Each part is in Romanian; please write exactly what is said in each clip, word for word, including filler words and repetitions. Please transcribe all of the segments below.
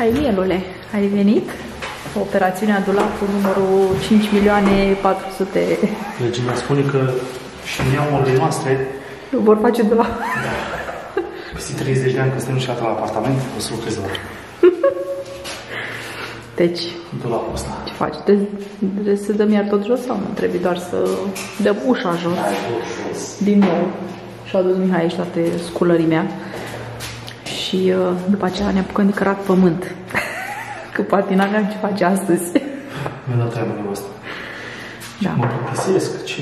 Hai, mielule, ai venit? Operațiunea Dulap cu numărul cinci milioane patru sute. Deci mi-a spune că și neamurile noastre nu vor face Dulap. Da. Peste treizeci de ani că stăm și la apartament, o să lucrez la deci, Dulapul ăsta. Ce faci? Trebuie de să dăm iar tot jos sau nu? Trebuie doar să dăm ușa jos. Da, din nou. Și-a dus Mihai aici toate sculărimea. Și după aceea ne apucăm de cărat pământ. Că patina n-am ce face astăzi. Mi-a dat treaba asta. Da. Mă plictisesc, ce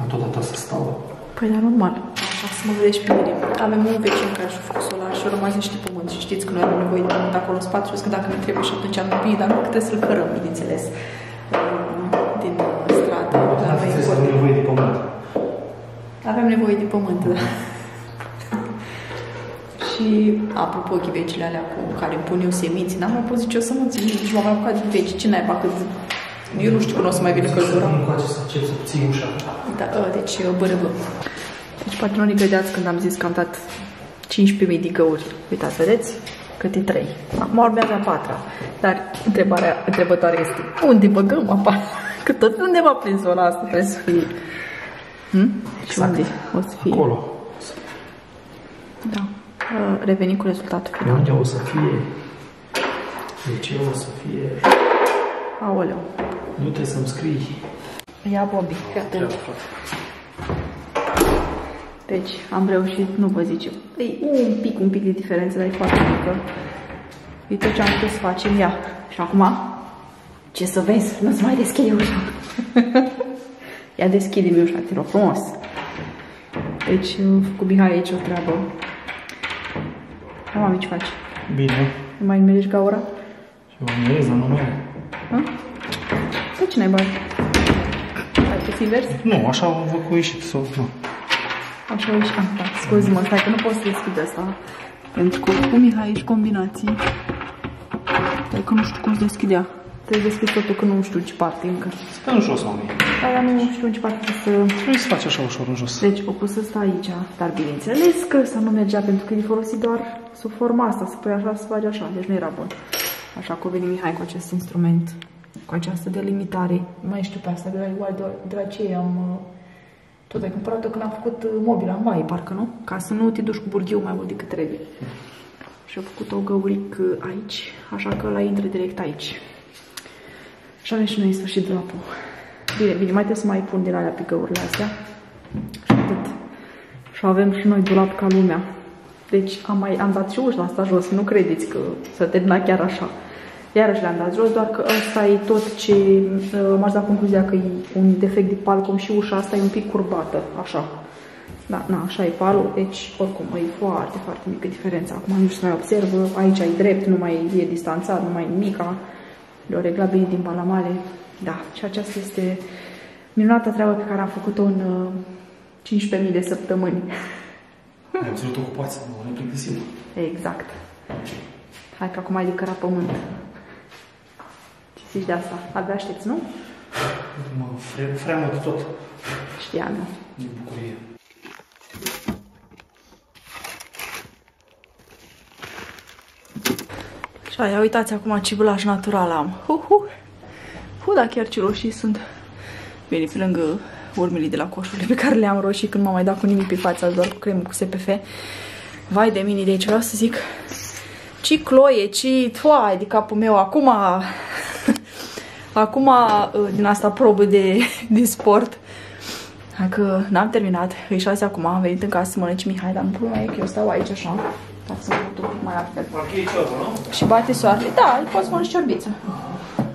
am totodată să stau. Păi, dar normal. Așa să mă vedeți pe mine. Avem un vecin care și-a făcut solar și-a rămas niște pământ. Și știți că noi avem nevoie de pământ acolo în spate. Că dacă ne trebuie și atunci am nevoie, dar nu putem să-l cărăm, bineînțeles. Din stradă. Dar avem nevoie de pământ. Avem nevoie de pământ, da. Și, apropo, ghivecile alea cu care îmi pun eu seminții, n-am mai pus, zice, eu să mă țin, nici m-am mai apucat de veci, ce naiba, că eu nu știu când o să mai vină căldura. Da, deci, bărăbă. Deci, poate nu ne credeați când am zis că am dat cincisprezece mii de găuri. Uitați, vedeți? Cât e trei. Acum urmează a patra. Dar întrebarea întrebătoare este, unde băgăm apa? Că tot undeva prin zona asta trebuie să fie. Hm? Și unde o să fie? Acolo. Da. Revenim cu rezultatul final. Unde o să fie? De ce o să fie? Aoleu. Nu trebuie să-mi scrii. Ia, Bobby. Deci, am reușit, nu vă zicem. E un pic, un pic de diferență, dar e foarte mică. E tot ce am putut să facem. Ia. Și acum, ce să vezi? Nu-ți mai deschide ușa. Ia, deschide-mi ușa, te rog frumos. Deci, cu Mihai aici o treabă. Mami, ce faci? Bine. Nu mai îmi gaura? Și eu îmi merez, dar nu mai am. Păi ce n-ai bani? Ai pus invers? Nu, așa vă cu ieșit sau nu. Așa ieșit, am stat. Scuze-mă, stai că nu pot să deschid asta. Pentru că cu Mihai ești combinații. Dar că nu știu cum se deschidea. Trebuie deschid totul, că nu știu în ce parte încă. Stai în jos, mami. Dar nu știu în ce parte să... Trebuie să faci așa ușor în jos. Deci, o pus asta aici. Dar bineînțeles că să nu mergea, pentru că e folosit doar sub forma asta. Să pui așa, să faci așa. Deci nu era bun. Așa că vine Mihai cu acest instrument. Cu această delimitare. Nu mai știu pe asta, de la, igual de, de la ce am... Tot ai cumpărat-o când am făcut mobila în baie, parcă, nu? Ca să nu te duci cu burghiu mai mult decât trebuie. Și am făcut o găurică aici. Așa că la intre direct aici. Și avem și noi în sfârșit de la pău. Bine, bine, mai trebuie să mai pun din alea picăurile astea. Și atât. Și avem și noi dulap ca lumea. Deci am, mai, am dat și ușa asta jos. Nu credeți că s-a terminat chiar așa. Iarăși le-am dat jos, doar că ăsta e tot ce... M-aș da concluzia că e un defect de pal, cum și ușa asta e un pic curbată. Așa. Da, na, așa e palul. Deci, oricum, e foarte, foarte mică diferența. Acum nu știu să mai observă. Aici e drept, nu mai e distanțat, nu mai e mica. Le-o regla bine din balamale. Da, și aceasta este minunata treabă pe care am făcut-o în uh, cincisprezece mii de săptămâni. Am ținut ocupați, nu ne plictisim. Exact. Hai că acum ai de cărat pământ. Ce zici de asta? Abia aștepți, nu? Mă freamă de tot. Știam, nu? De bucurie. Și aia, uitați acum ce bulaș natural am. Hu, hu. Hu, da, chiar ce roșii sunt. Bine, pe lângă urmele de la coșurile pe care le-am roșii, când m-am mai dat cu nimic pe fața, doar cu cremă, cu S P F. Vai de mine, de aici vreau să zic, ci cloie, ci toai de capul meu. Acum, acum din asta probă de, de sport. Dacă n-am terminat, e șase acum, am venit în casă să mănânci Mihai, dar îmi pun mai că eu stau aici așa. Să mă duc mai altfel. Și bate soarele. Da, îi poți mănânci ciorbiță.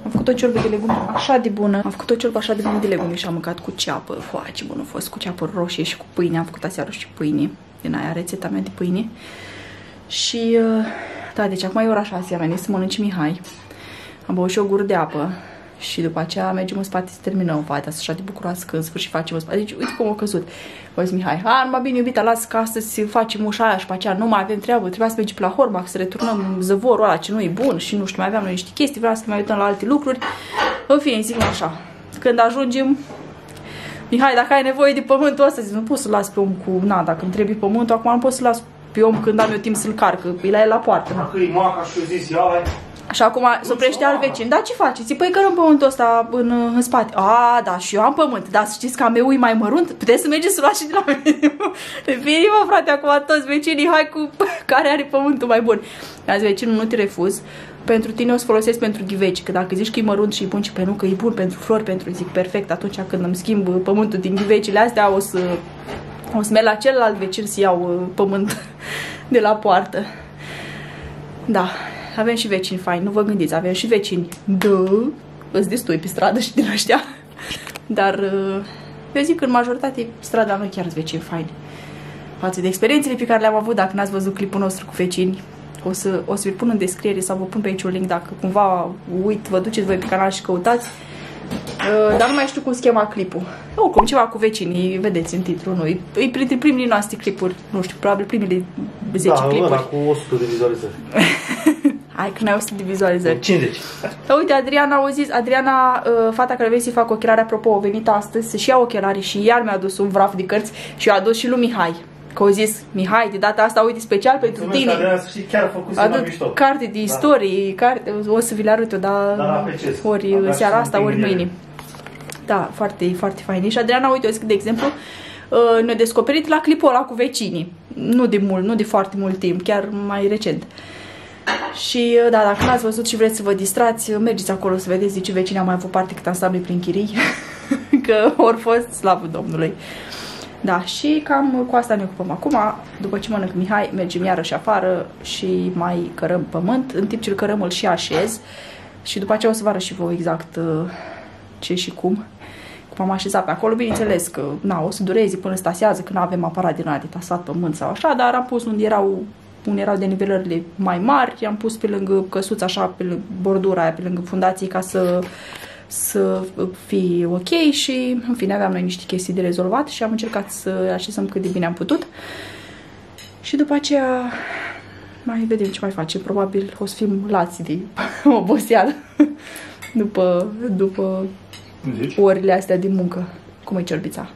Am făcut o ciorbă de legume așa de bună. Am făcut o ciorbă așa de bună de legume și am mâncat cu ceapă. Foarte ce bună a fost, cu ceapă roșie și cu pâine. Am făcut aseară și pâine. Din aia rețeta mea de pâine. Și, da, deci acum e ora șase, am venit să mănânci Mihai. Am băut și o gură de apă. Și după aceea mergem în spate să terminăm fata. Sunt așa de bucuroasă că în sfârșit facem o spate. Deci uite cum a căzut. Voi zic Mihai, a, numai bine iubita, lasă că astăzi facem ușa aia și pe aceea nu mai avem treabă. Trebuia să mergem la Hormac, să returnăm zăvorul ăla ce nu e bun și nu știu, mai aveam noi niște chestii, vreau să mai uităm la alte lucruri. În fine, zic așa, când ajungem, Mihai, dacă ai nevoie de pământul ăsta, zic, nu pot să-l las pe om cu, na, dacă îmi trebuie pământul, acum nu pot să-l las eu când am eu timp să-l carc, îi la el la poartă. Dacă e maca și eu zis, ia la și acum se oprește al vecin. Da, ce faci? Ți păi că rău pământul ăsta în, în spate. A, da, și eu am pământ. Dar să știți că a meu e mai mărunt. Puteți să mergeți să luați și de la mine. Vini, mă, frate, acum toți vecinii, hai cu care are pământul mai bun. Azi, vecinul, nu te refuz. Pentru tine o să folosesc pentru ghiveci. Că dacă zici că e mărunt și e bun și pe nu, că e bun pentru flori, pentru zic, perfect. Atunci când îmi schimb pământul din ghivecile astea, o să, o să merg la celălalt vecin să iau pământ de la poartă. Da. Avem și vecini faini, nu vă gândiți, avem și vecini. Da, îți destui pe stradă și din ăștia. Dar eu zic că în majoritate strada mea chiar-s vecini faini. Față de experiențele pe care le-am avut, dacă n-ați văzut clipul nostru cu vecini, o să, o să vi-l pun în descriere sau vă pun pe aici un link dacă cumva uit, vă duceți voi pe canal și căutați. Dar nu mai știu cum schema clipul. Oricum, ceva cu vecinii, vedeți în titlul noi. E printre primele noastre clipuri, nu știu, probabil primele zece da, clipuri. Da, cu o sută de vizualizări. Hai că n-ai o sută de vizualizări. cincizeci. Da, uite, Adriana au zis, Adriana, fata care vei să-i fac ochelari, apropo, a venit astăzi să-și ia ochelari și iar mi-a adus un vraf de cărți și eu a adus și lui Mihai. Că au zis, Mihai, de data asta, uite, special pentru tine. Adut carte de istorie, da. Carte, o să vi le arăt eu, dar da, ori da, seara asta, ori mâine. Da, foarte, foarte fain. Și Adriana, uite, o zic, de exemplu, ne-a descoperit la clipul ăla cu vecinii. Nu de mult, nu de foarte mult timp, chiar mai recent. Și da, dacă n-ați văzut și vreți să vă distrați, mergeți acolo să vedeți de ce vecini au mai avut parte cât ansambli prin chirii. Că ori fost slavul Domnului. Da, și cam cu asta ne ocupăm acum. După ce mănânc Mihai, mergem iarăși afară și mai cărăm pământ. În timp ce îl cărăm, îl și așez. Și după aceea o să vă arăt și vouă exact ce și cum. Cum am așezat pe acolo. Bineînțeles că na, o să dureze până se tasează, că nu avem aparat din ala de tasat pământ sau așa, dar am pus unde erau... unde erau denivelările mai mari, i-am pus pe lângă căsuța, așa, pe bordura aia, pe lângă fundații, ca să, să fie ok și, în fine, aveam noi niște chestii de rezolvat și am încercat să așezăm cât de bine am putut. Și după aceea mai vedem ce mai facem. Probabil o să fim lați de oboseală după, după orele astea de muncă. Cum e ciorbița?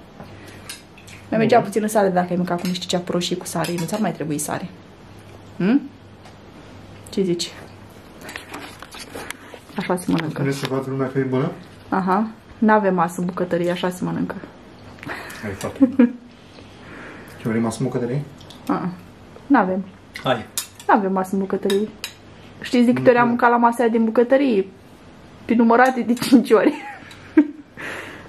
Mi-a mergea puțin în sare dacă ai mâncat cu niște ceapă roșie cu sare. Nu ți-ar mai trebui sare. Hmm? Ce zici? Așa se mănâncă. Vreți să vadă lumea că e bună? Aha. N-avem masă în bucătărie, așa se mănâncă. Ai foarte bun. Ce vrei masă în bucătărie? A, n-avem. Hai. N-avem masă în bucătărie. Știți de câte ori am mâncat la masă din bucătărie? Pe numărate de cinci ori.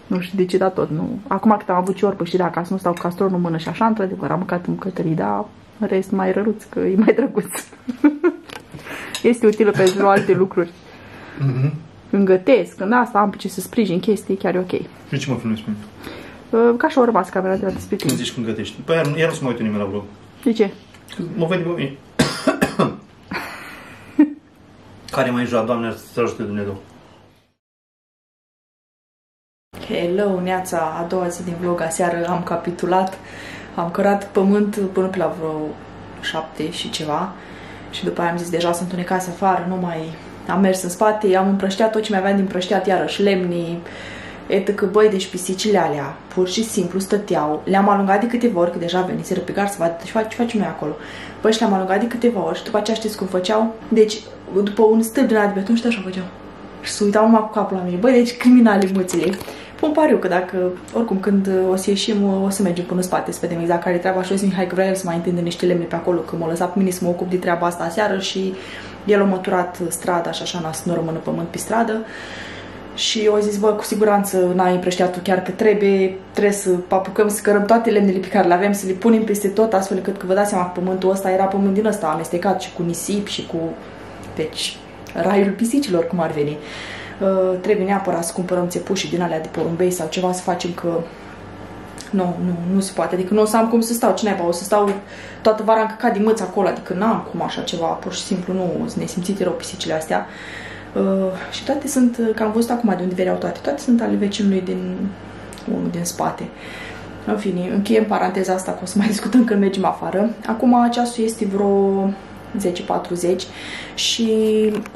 Nu știu de ce, dar tot nu. Acum cât am avut ciorbă și dacă nu stau cu castronul în mână și așa, într-adevăr, am mâncat în bucătărie, dar... În rest, mai răruț, că e mai drăguț. Este utilă pentru alte lucruri. Mm-hmm. Când gătesc, când asta am pe ce să sprijin chestii, chiar e ok. Și ce mă filmezi pe mine? Ca și-o rămas camera de la despre tine. Când zici când gătești? Păi iar, iar nu se mai uită nimeni la vlog. De ce? Că mă vede pe mine. Care mai joa, Doamne, să ajute Dumnezeu. Hello, neața, a doua zi din vlog, aseară am capitulat. Am cărat pământ până pe la vreo șapte și ceva și după aia am zis deja sunt întunecase afară, nu mai am mers în spate, am împrăștiat tot ce mai aveam din împrăștiat iarăși, lemnii, etică, băi, deci pisicile alea pur și simplu stăteau, le-am alungat de câteva ori, că deja veniseră pe gard să vadă ce facem noi acolo, băi, și le-am alungat de câteva ori și după aceea știți cum făceau, deci după un stâlp din ala de beton și așa făceau și se uitau numai cu capul la mine, băi, deci criminale mâțile. Pun pariu că dacă, oricum, când o să ieșim, o să mergem până în spate, să vedem exact care e treaba și o să zic, hai că vrea el să mai întinde niște lemne pe acolo, că m-a lăsat pe mine să mă ocup de treaba asta aseară și el a măturat strada și așa, nu rămână pământ pe stradă și eu zis, bă, cu siguranță n-ai împrăștiat tu chiar că trebuie, trebuie să apucăm să cărăm toate lemnele pe care le avem, să le punem peste tot, astfel încât că vă dați seama că pământul ăsta era pământ din ăsta, amestecat și cu nisip și cu, deci, raiul pisicilor, cum ar veni. Uh, trebuie neapărat să cumpărăm țepușii din alea de porumbei sau ceva să facem că nu, nu, nu se poate, adică nu o să am cum să stau, ce naiba, o să stau toată vara încăcat din mâță acolo, adică n-am cum așa ceva, pur și simplu nu, ne simțite rău pisicile astea uh, și toate sunt, că am văzut acum de unde veneau toate, toate sunt ale vecinului din unul din spate. În fine, încheiem paranteza asta că o să mai discutăm când mergem afară. Acum ceasul este vreo zece patruzeci și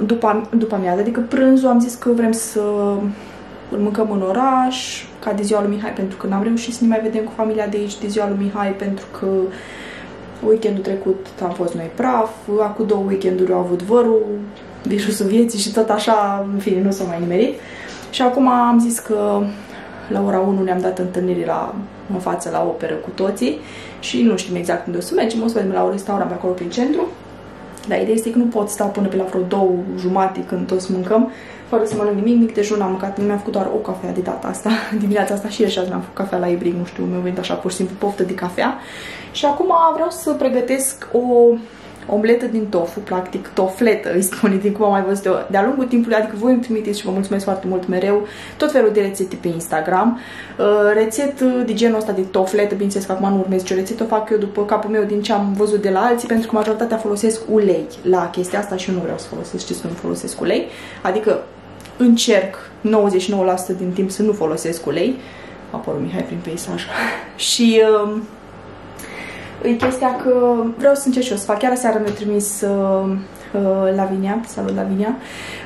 după, după amiază, adică prânzul, am zis că vrem să îl mâncăm în oraș, ca de ziua lui Mihai, pentru că n-am reușit să ne mai vedem cu familia de aici de ziua lui Mihai, pentru că Weekendul trecut am fost noi praf, acum două weekenduri au avut vărul, virusul vieții și tot așa, în fine, nu s-a mai nimerit. Și acum am zis că la ora unu ne-am dat întâlniri la, în față la operă cu toții și nu știm exact unde o să mergem, o să mergem la un restaurant pe acolo prin centru. Dar ideea este că nu pot sta până pe la vreo două jumate când toți mâncăm, fără să mănânc nimic, mic dejun am mâncat, mi-am făcut doar o cafea de data asta, dimineața asta și ieri mi-am făcut cafea la Ibrig, nu știu, mi-a venit așa pur și simplu poftă de cafea. Și acum vreau să pregătesc o omletă din tofu, practic tofletă, îi spune, din cum am mai văzut eu de-a lungul timpului, adică voi îmi trimiteți și vă mulțumesc foarte mult mereu, tot felul de rețete pe Instagram. Uh, rețet de genul ăsta de tofletă, bineînțeles că acum nu urmez nicio rețetă, o fac eu după capul meu din ce am văzut de la alții, pentru că majoritatea folosesc ulei la chestia asta și eu nu vreau să folosesc, știți, să nu folosesc ulei, adică încerc nouăzeci și nouă la sută din timp să nu folosesc ulei. Apoi Mihai prin peisaj. Și... Uh, e chestia că vreau să încerc și eu să fac. Chiar aseară mi-a trimis uh, uh, Lavinia, salut Lavinia,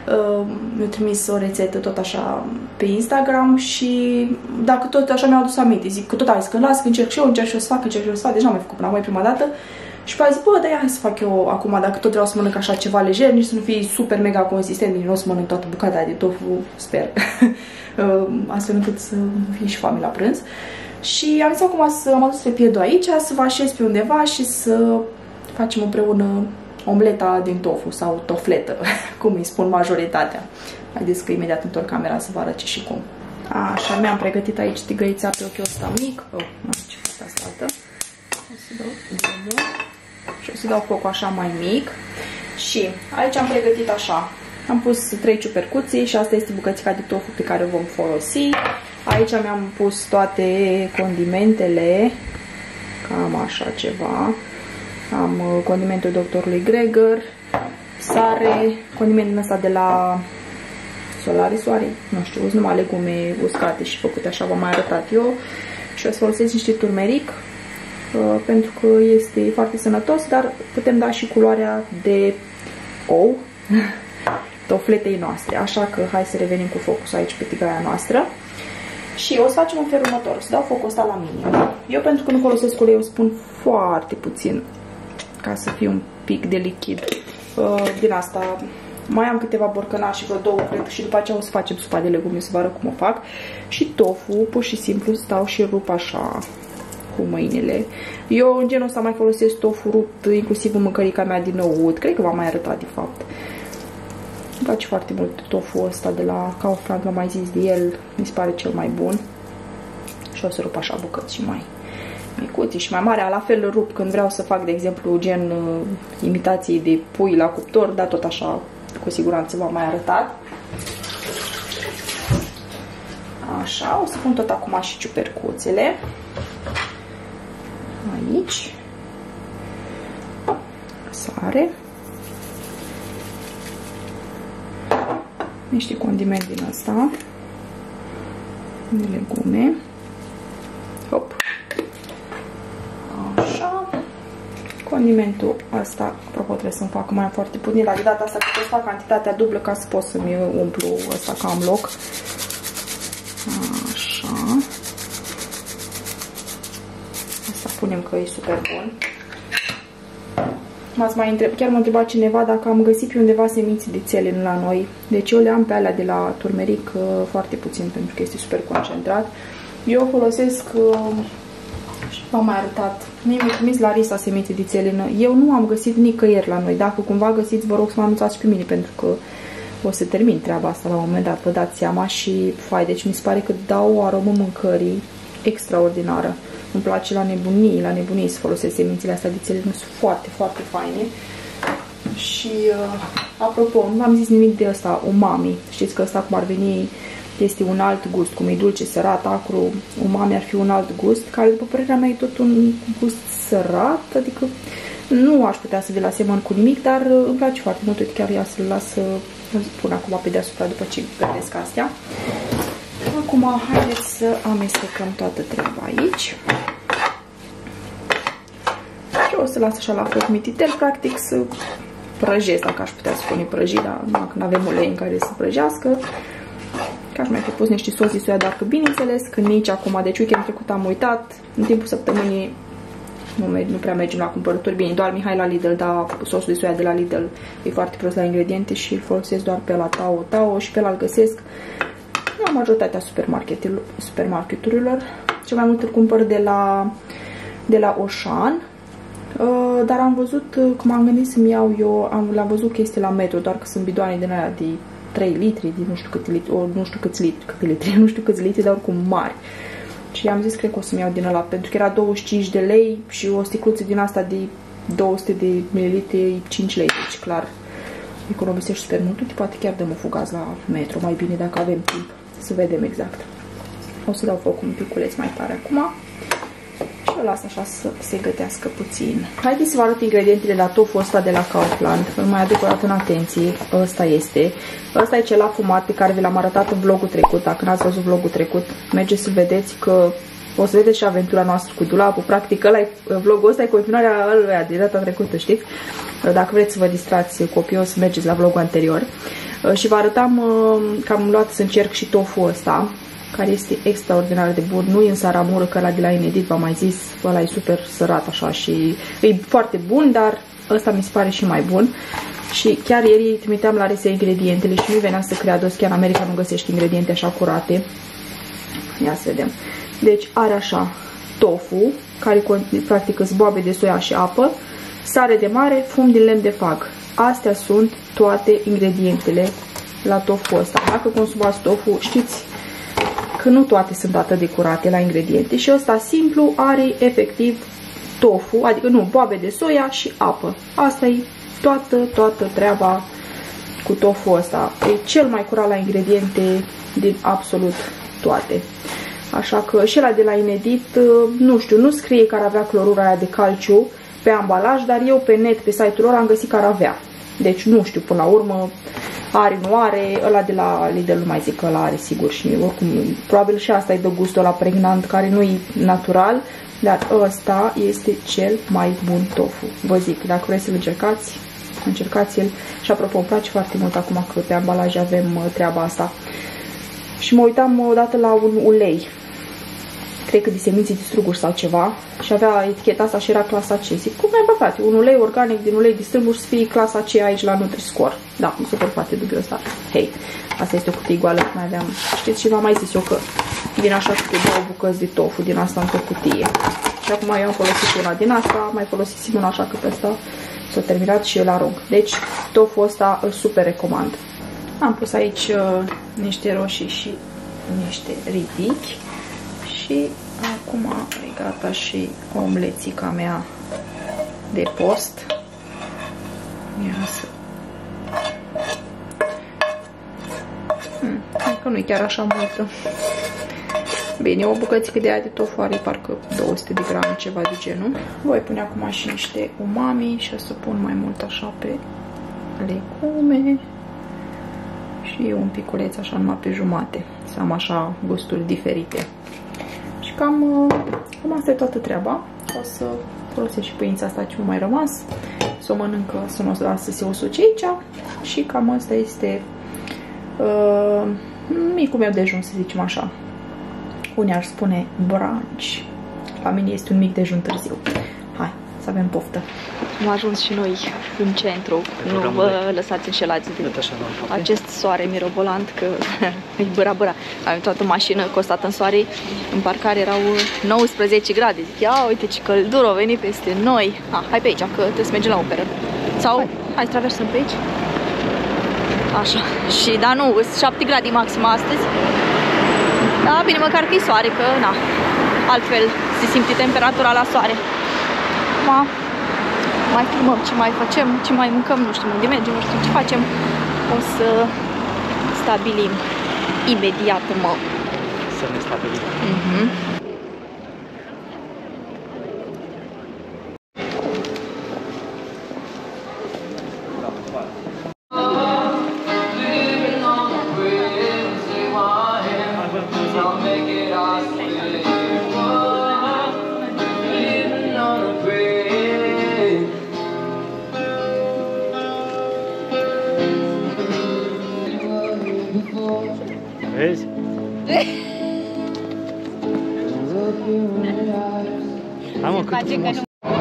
uh, mi-a trimis o rețetă tot așa pe Instagram și dacă tot așa mi-au adus aminte, zic că tot ai zis că las, că încerc și eu, încerc și eu să fac, încerc și eu să fac, deci n-am mai făcut până mai prima dată. Și pe aia zic, bă, dar ia, hai să fac eu acum, dacă tot vreau să mănânc așa ceva lejer, nici să nu fii super mega consistent, nici nu o să mănânc toată bucata de tofu, sper, uh, astfel încât să fie și foame la prânz. Și am zis acum să am adus repiedul aici, să vă așez pe undeva și să facem împreună omleta din tofu sau tofletă, cum îi spun majoritatea. Haideți că imediat întorc camera să vă arăt ce și cum. Așa, mi-am pregătit aici tigăița pe ochiul ăsta mic. Oh, nu știu ce fac asta altă. O să dau două. Și o să dau cocul așa mai mic. Și aici am pregătit așa. Am pus trei ciupercuții și asta este bucățica de tofu pe care o vom folosi. Aici mi-am pus toate condimentele, cam așa ceva. Am condimentul doctorului Gregor, sare, condimentul ăsta de la Solari, soare, nu știu, sunt numai legume uscate și făcute așa, v-am mai arătat eu. Și o să folosesc niște turmeric, pentru că este foarte sănătos, dar putem da și culoarea de ou tofletei noastre. Așa că hai să revenim cu focus aici pe tigaia noastră. Și o să facem în felul următor. O să dau focul ăsta la minim. Eu, pentru că nu folosesc ulei, eu spun foarte puțin ca să fiu un pic de lichid. Din asta mai am câteva borcănași și vreo două, cred, și după aceea o să facem supa de legume, să vă arăt cum o fac. Și tofu, pur și simplu, stau și rup așa cu mâinile. Eu, în genul ăsta, mai folosesc tofu rupt, inclusiv în mâncărica mea din oud. Cred că v-am mai arătat, de fapt. Îmi place foarte mult tofu ăsta de la Kaufland, v-am mai zis de el, mi se pare cel mai bun. Și o să rup așa bucăți și mai micuți și mai mare. La fel rup când vreau să fac, de exemplu, gen imitații de pui la cuptor, dar tot așa, cu siguranță v-am mai arătat. Așa, o să pun tot acum și ciupercuțele aici. Sare. Niște condiment din asta, de legume. Hop. Așa. Condimentul asta, apropo, trebuie să-mi fac mai foarte puțin. La data asta că să fac cantitatea dublă ca să pot să-mi umplu asta ca am loc. Așa. Asta punem că e super bun. M-ați mai întreb, chiar m-a întrebat cineva dacă am găsit pe undeva semințe de țelină la noi. Deci eu le am pe alea de la turmeric, foarte puțin, pentru că este super concentrat. Eu folosesc, și v-am mai arătat, mi-a trimis Larisa semințe de țelină. Eu nu am găsit nicăieri la noi. Dacă cumva găsiți, vă rog să mă anunțați și pe mine, pentru că o să termin treaba asta la un moment dat, vă dați seama. Și, fai, deci mi se pare că dau o aromă mâncării extraordinară. Îmi place la nebunii, la nebunii să folosesc semințele astea de țelină, sunt foarte, foarte faine. Și, uh, apropo, nu am zis nimic de asta, umami. Știți că ăsta, cum ar veni, este un alt gust, cum e dulce, sărat, acru, umami ar fi un alt gust, care, după părerea mea, e tot un gust sărat, adică nu aș putea să vi-l asemăn cu nimic, dar îmi place foarte mult, uite, chiar ia să-l las să pun acum pe deasupra după ce gătesc astea. Acum, haideți să amestecăm toată treaba aici. Și o să las așa la foc mititel, practic, să prăjesc, dacă aș putea spune prăji, dar dacă nu avem ulei în care să prăjească. Că aș mai fi pus niște sos de soia, dacă bineînțeles, că nici acum, deci weekend trecut am uitat, în timpul săptămânii nu, nu prea mergem la cumpărături. Bine, doar Mihai la Lidl, dar sosul de soia de la Lidl e foarte prost la ingrediente și îl folosesc doar pe la Tao Tao și pe la îl găsesc la majoritatea supermarketurilor. Cel mai mult îl cumpăr de la, de la Auchan. Uh, dar am văzut, cum am gândit să-mi iau eu, am, l-am văzut chestii la Metro, doar că sunt bidoane din aia de trei litri, de nu știu câți litri, o, nu știu câți litri, câți litri, nu știu câți litri, dar oricum mari. Și am zis, cred că o să-mi iau din ăla, pentru că era douăzeci și cinci de lei și o sticluță din asta de două sute de mililitri e cinci lei, deci clar economisești super mult. Uite, poate chiar dăm o fugaz la Metro, mai bine dacă avem timp, să vedem exact. O să dau foc un piculeț mai tare acum. O las așa să se gătească puțin. Haideți să vă arăt ingredientele la toful ăsta de la Kaufland. Îl mai aduc o dată în atenție. Ăsta este. Ăsta e cel afumat pe care vi l-am arătat în vlogul trecut. Dacă n-ați văzut vlogul trecut, mergeți să vedeți că o să vedeți și aventura noastră cu dulapul. Practic, ăla e, vlogul ăsta e continuarea ăluia de data trecută, știți? Dacă vreți să vă distrați copiii, o să mergeți la vlogul anterior. Și vă arătam că am luat să încerc și toful ăsta, care este extraordinar de bun. Nu e în saramură, că ăla de la Inedit, v-am mai zis, ăla e super sărat așa și e foarte bun, dar ăsta mi se pare și mai bun. Și chiar ieri îi trimiteam la Rese ingredientele și nu venea să creadă, că în America nu găsești ingrediente așa curate. Ia să vedem. Deci are așa tofu, care practic îți boabe de soia și apă, sare de mare, fum din lemn de fag. Astea sunt toate ingredientele la tofu ăsta. Dacă consumați tofu, știți că nu toate sunt atât de curate la ingrediente și ăsta simplu are efectiv tofu, adică nu, boabe de soia și apă. Asta e toată, toată treaba cu tofu ăsta. E cel mai curat la ingrediente din absolut toate. Așa că și ăla de la Inedit, nu știu, nu scrie că ar avea clorura aia de calciu pe ambalaj, dar eu pe net, pe site-ul lor am găsit că ar avea. Deci nu știu, până la urmă, are, nu are, ăla de la Lidl nu mai zic că ăla are, sigur, și oricum, probabil și asta e de gustul ăla pregnant, care nu e natural, dar ăsta este cel mai bun tofu. Vă zic, dacă vreți să-l încercați, încercați-l. Și apropo, îmi place foarte mult acum că pe ambalaj avem treaba asta. Și mă uitam odată la un ulei, cred că de semințe de struguri sau ceva, și avea eticheta asta și era clasa C. Zic, cum mai bă, frate, un ulei organic din ulei de struguri să fie clasa C aici la Nutri-Score. Da, mi se pare foarte dubios asta. Hei, asta este o cutie goală, mai aveam, știți, și v-am mai zis eu că din așa și două bucăți de tofu din asta într-o cutie. Și acum eu am folosit una din asta, mai folosit una așa că pe asta s-a terminat și el arunc. Deci, tofu ăsta îl super recomand. Am pus aici uh, niște roșii și niște ridichi. Și acum e gata și omlețica mea de post. Ia să... Hmm, că nu-i chiar așa multă. Bine, o bucățică de aia de tofu are parcă două sute de grame, ceva de genul. Voi pune acum și niște umami și o să pun mai mult așa pe legume. Și un piculeț așa numai pe jumate. Să am așa gusturi diferite. Cam, cam asta e toată treaba. O să folosesc și pâința asta ce mai rămas, să o mănânc, să nu o las să se usuce aici. Și cam asta este uh, micul meu dejun, să zicem așa. Unii ar spune brunch. La mine este un mic dejun târziu. Hai, să avem poftă. Am ajuns și noi în centru. Nu vă lăsați înșelați de acest soare mirobolant, că e băra-băra. Am toată mașină că o stată în soare. În parcare erau nouăsprezece grade. Zic, ia uite ce căldură a venit peste noi. Ah, hai pe aici, că trebuie să mergem la operă. Sau, hai, hai traversăm pe aici. Așa. Și, da, nu, sunt șapte grade maxim astăzi. Da, bine, măcar că e soare, că, na, altfel se simte temperatura la soare. Ma, mai filmăm, ce mai facem, ce mai mâncăm, nu știu unde mergem, nu știu ce facem. O să stabilim imediat, mă. Să ne stabilim. Mm-hmm. Vezi? Hai mă, cât frumos!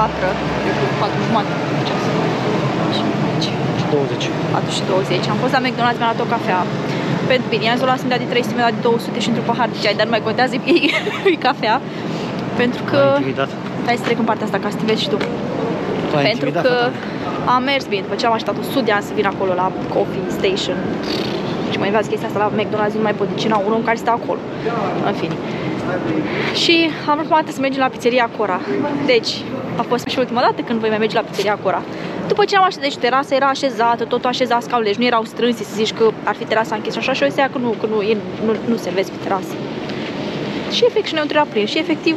patru, patru jumate, cincisprezece, douăzeci. Atunci și douăzeci. Am fost la McDonald's, mi-am luat o cafea. Pentru bine, i-am zis, o lasă-mi dat de trei sute, mi-a dat de două sute și într-un pahar de ceai, dar nu mai contează, e cafea. Pentru că... Hai să trec în partea asta, ca să te vezi și tu. Pentru că am mers bine, după ce am așteptat o sută de ani să vin acolo la Coffee Station. Și mă invează chestia asta la McDonald's, nu mai pot dicina unul în care stă acolo. În fine. Și am urmat să mergem la pizzeria Cora. Deci, a fost și ultima dată când voi mai merge la pizzeria Cora. După ce am așteptat, deci terasa era așezată, totul așezat, scaunele, deci nu erau strânse, să zici că ar fi terasa închisă așa și o că nu, că nu, nu, nu servesc pe terasă. Și efectiv ne-au trecut prin și efectiv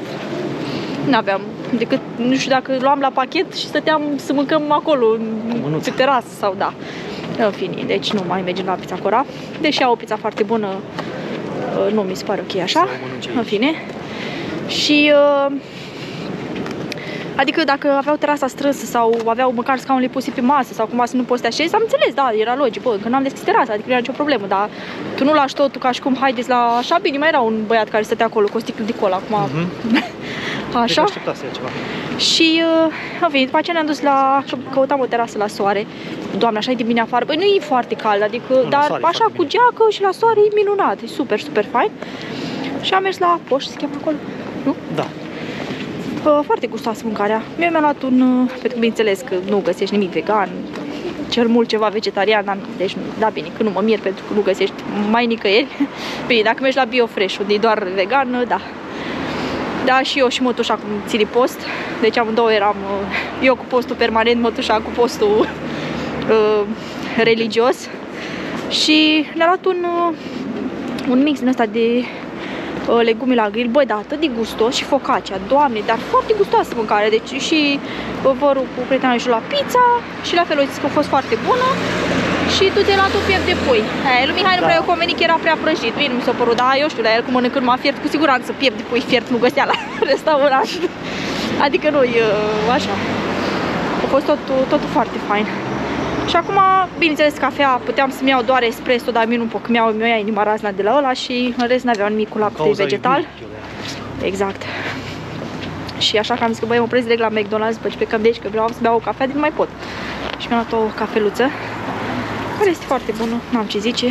nu aveam decât, nu știu dacă luam la pachet și stăteam să mâncăm acolo, pe terasă sau da. În fine, deci nu mai mergem la pizza Cora, deși au o pizza foarte bună, nu mi se pare ok așa, în fine. Și... Uh, adică dacă aveau terasa strânsă sau aveau măcar scaunele puse pe masă sau cumva să nu poți să te așezi, am înțeles, da, era logic, bă, că n-am deschis terasa, adică nu era nicio problemă, dar tu nu lași totul ca și cum, haideți la așa, bine, mai era un băiat care stătea acolo cu o sticlă de cola, acum, uh-huh. Așa. Deci aștepta să ia ceva. Și, uh, vin, după aceea ne-am dus la, căutam o terasă la soare, doamne, așa e de bine afară, băi, nu e foarte cald, adică, nu, dar așa cu geacă și la soare e minunat, e super, super fain. Și am mers la Poș, se cheamă acolo, nu? Da. Foarte gustoasă mâncarea. Mie mi-am luat un... Pentru că bineînțeles că nu găsești nimic vegan, cel mult ceva vegetarian, dar, deci da bine, că nu mă mir pentru că nu găsești mai nicăieri. Bine, dacă mergi la BioFresh, unde e doar vegan, da. Da, și eu și mătușa cum ține post, deci amândouă eram, eu cu postul permanent, mătușa cu postul uh, religios. Și ne-a luat un, uh, un mix din ăsta de... legume la grill, băi, da, atât de gustos și focaccia, doamne, dar foarte gustoasă mâncare, deci și vărul cu prietenul și la pizza și la fel o zis că a fost foarte bună și tu te-ai luat un piept de pui. Hai, lui Mihai da. Nu prea eu conveni că era prea prăjit, bine, mi s-a părut, da, eu știu, la el cum mănâncând m-a fiert, cu siguranță piept de pui fiert nu găsea la restaurant, adică nu-i așa, a fost totul, totul foarte fain. Și acum, bineînțeles, cafea, puteam să-mi iau doar espresso, dar mie nu pot, că mi-au mi ia inima razna de la ăla și în rest n-aveau nimic cu lapte vegetal. Exact. Și așa că am zis că, băi, mă opresc direct la McDonald's, după ce plecăm de aici, că vreau să beau o cafea, din nu mai pot. Și mi-am luat o cafeluță, care este foarte bună, n-am ce zice.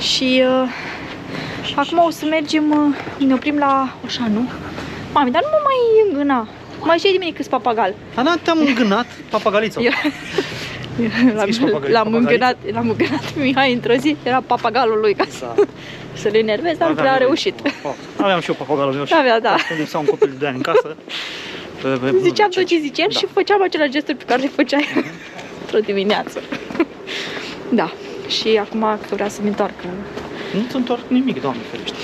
Și uh, acum o să mergem, uh, ne oprim la Oșanu. Mami, dar nu mă mai îngâna. Mai știi de mine câți papagal. Dar n-am îngânat papagalița. L-am îngânat, l-am îngânat pe Mihai într-o zi, era papagalul lui ca să, da. Să-l enervez, dar nu prea a reușit. Aveam și eu papagalul meu și avea, da. Stăneam un copil de ani în casă. Ziceam tot ce ziceam da. Și făceam același gesturi pe care le făceai într-o dimineață. Da, și acum că vreau să-mi întorc. Nu-ți întorc nimic, Doamne ferește.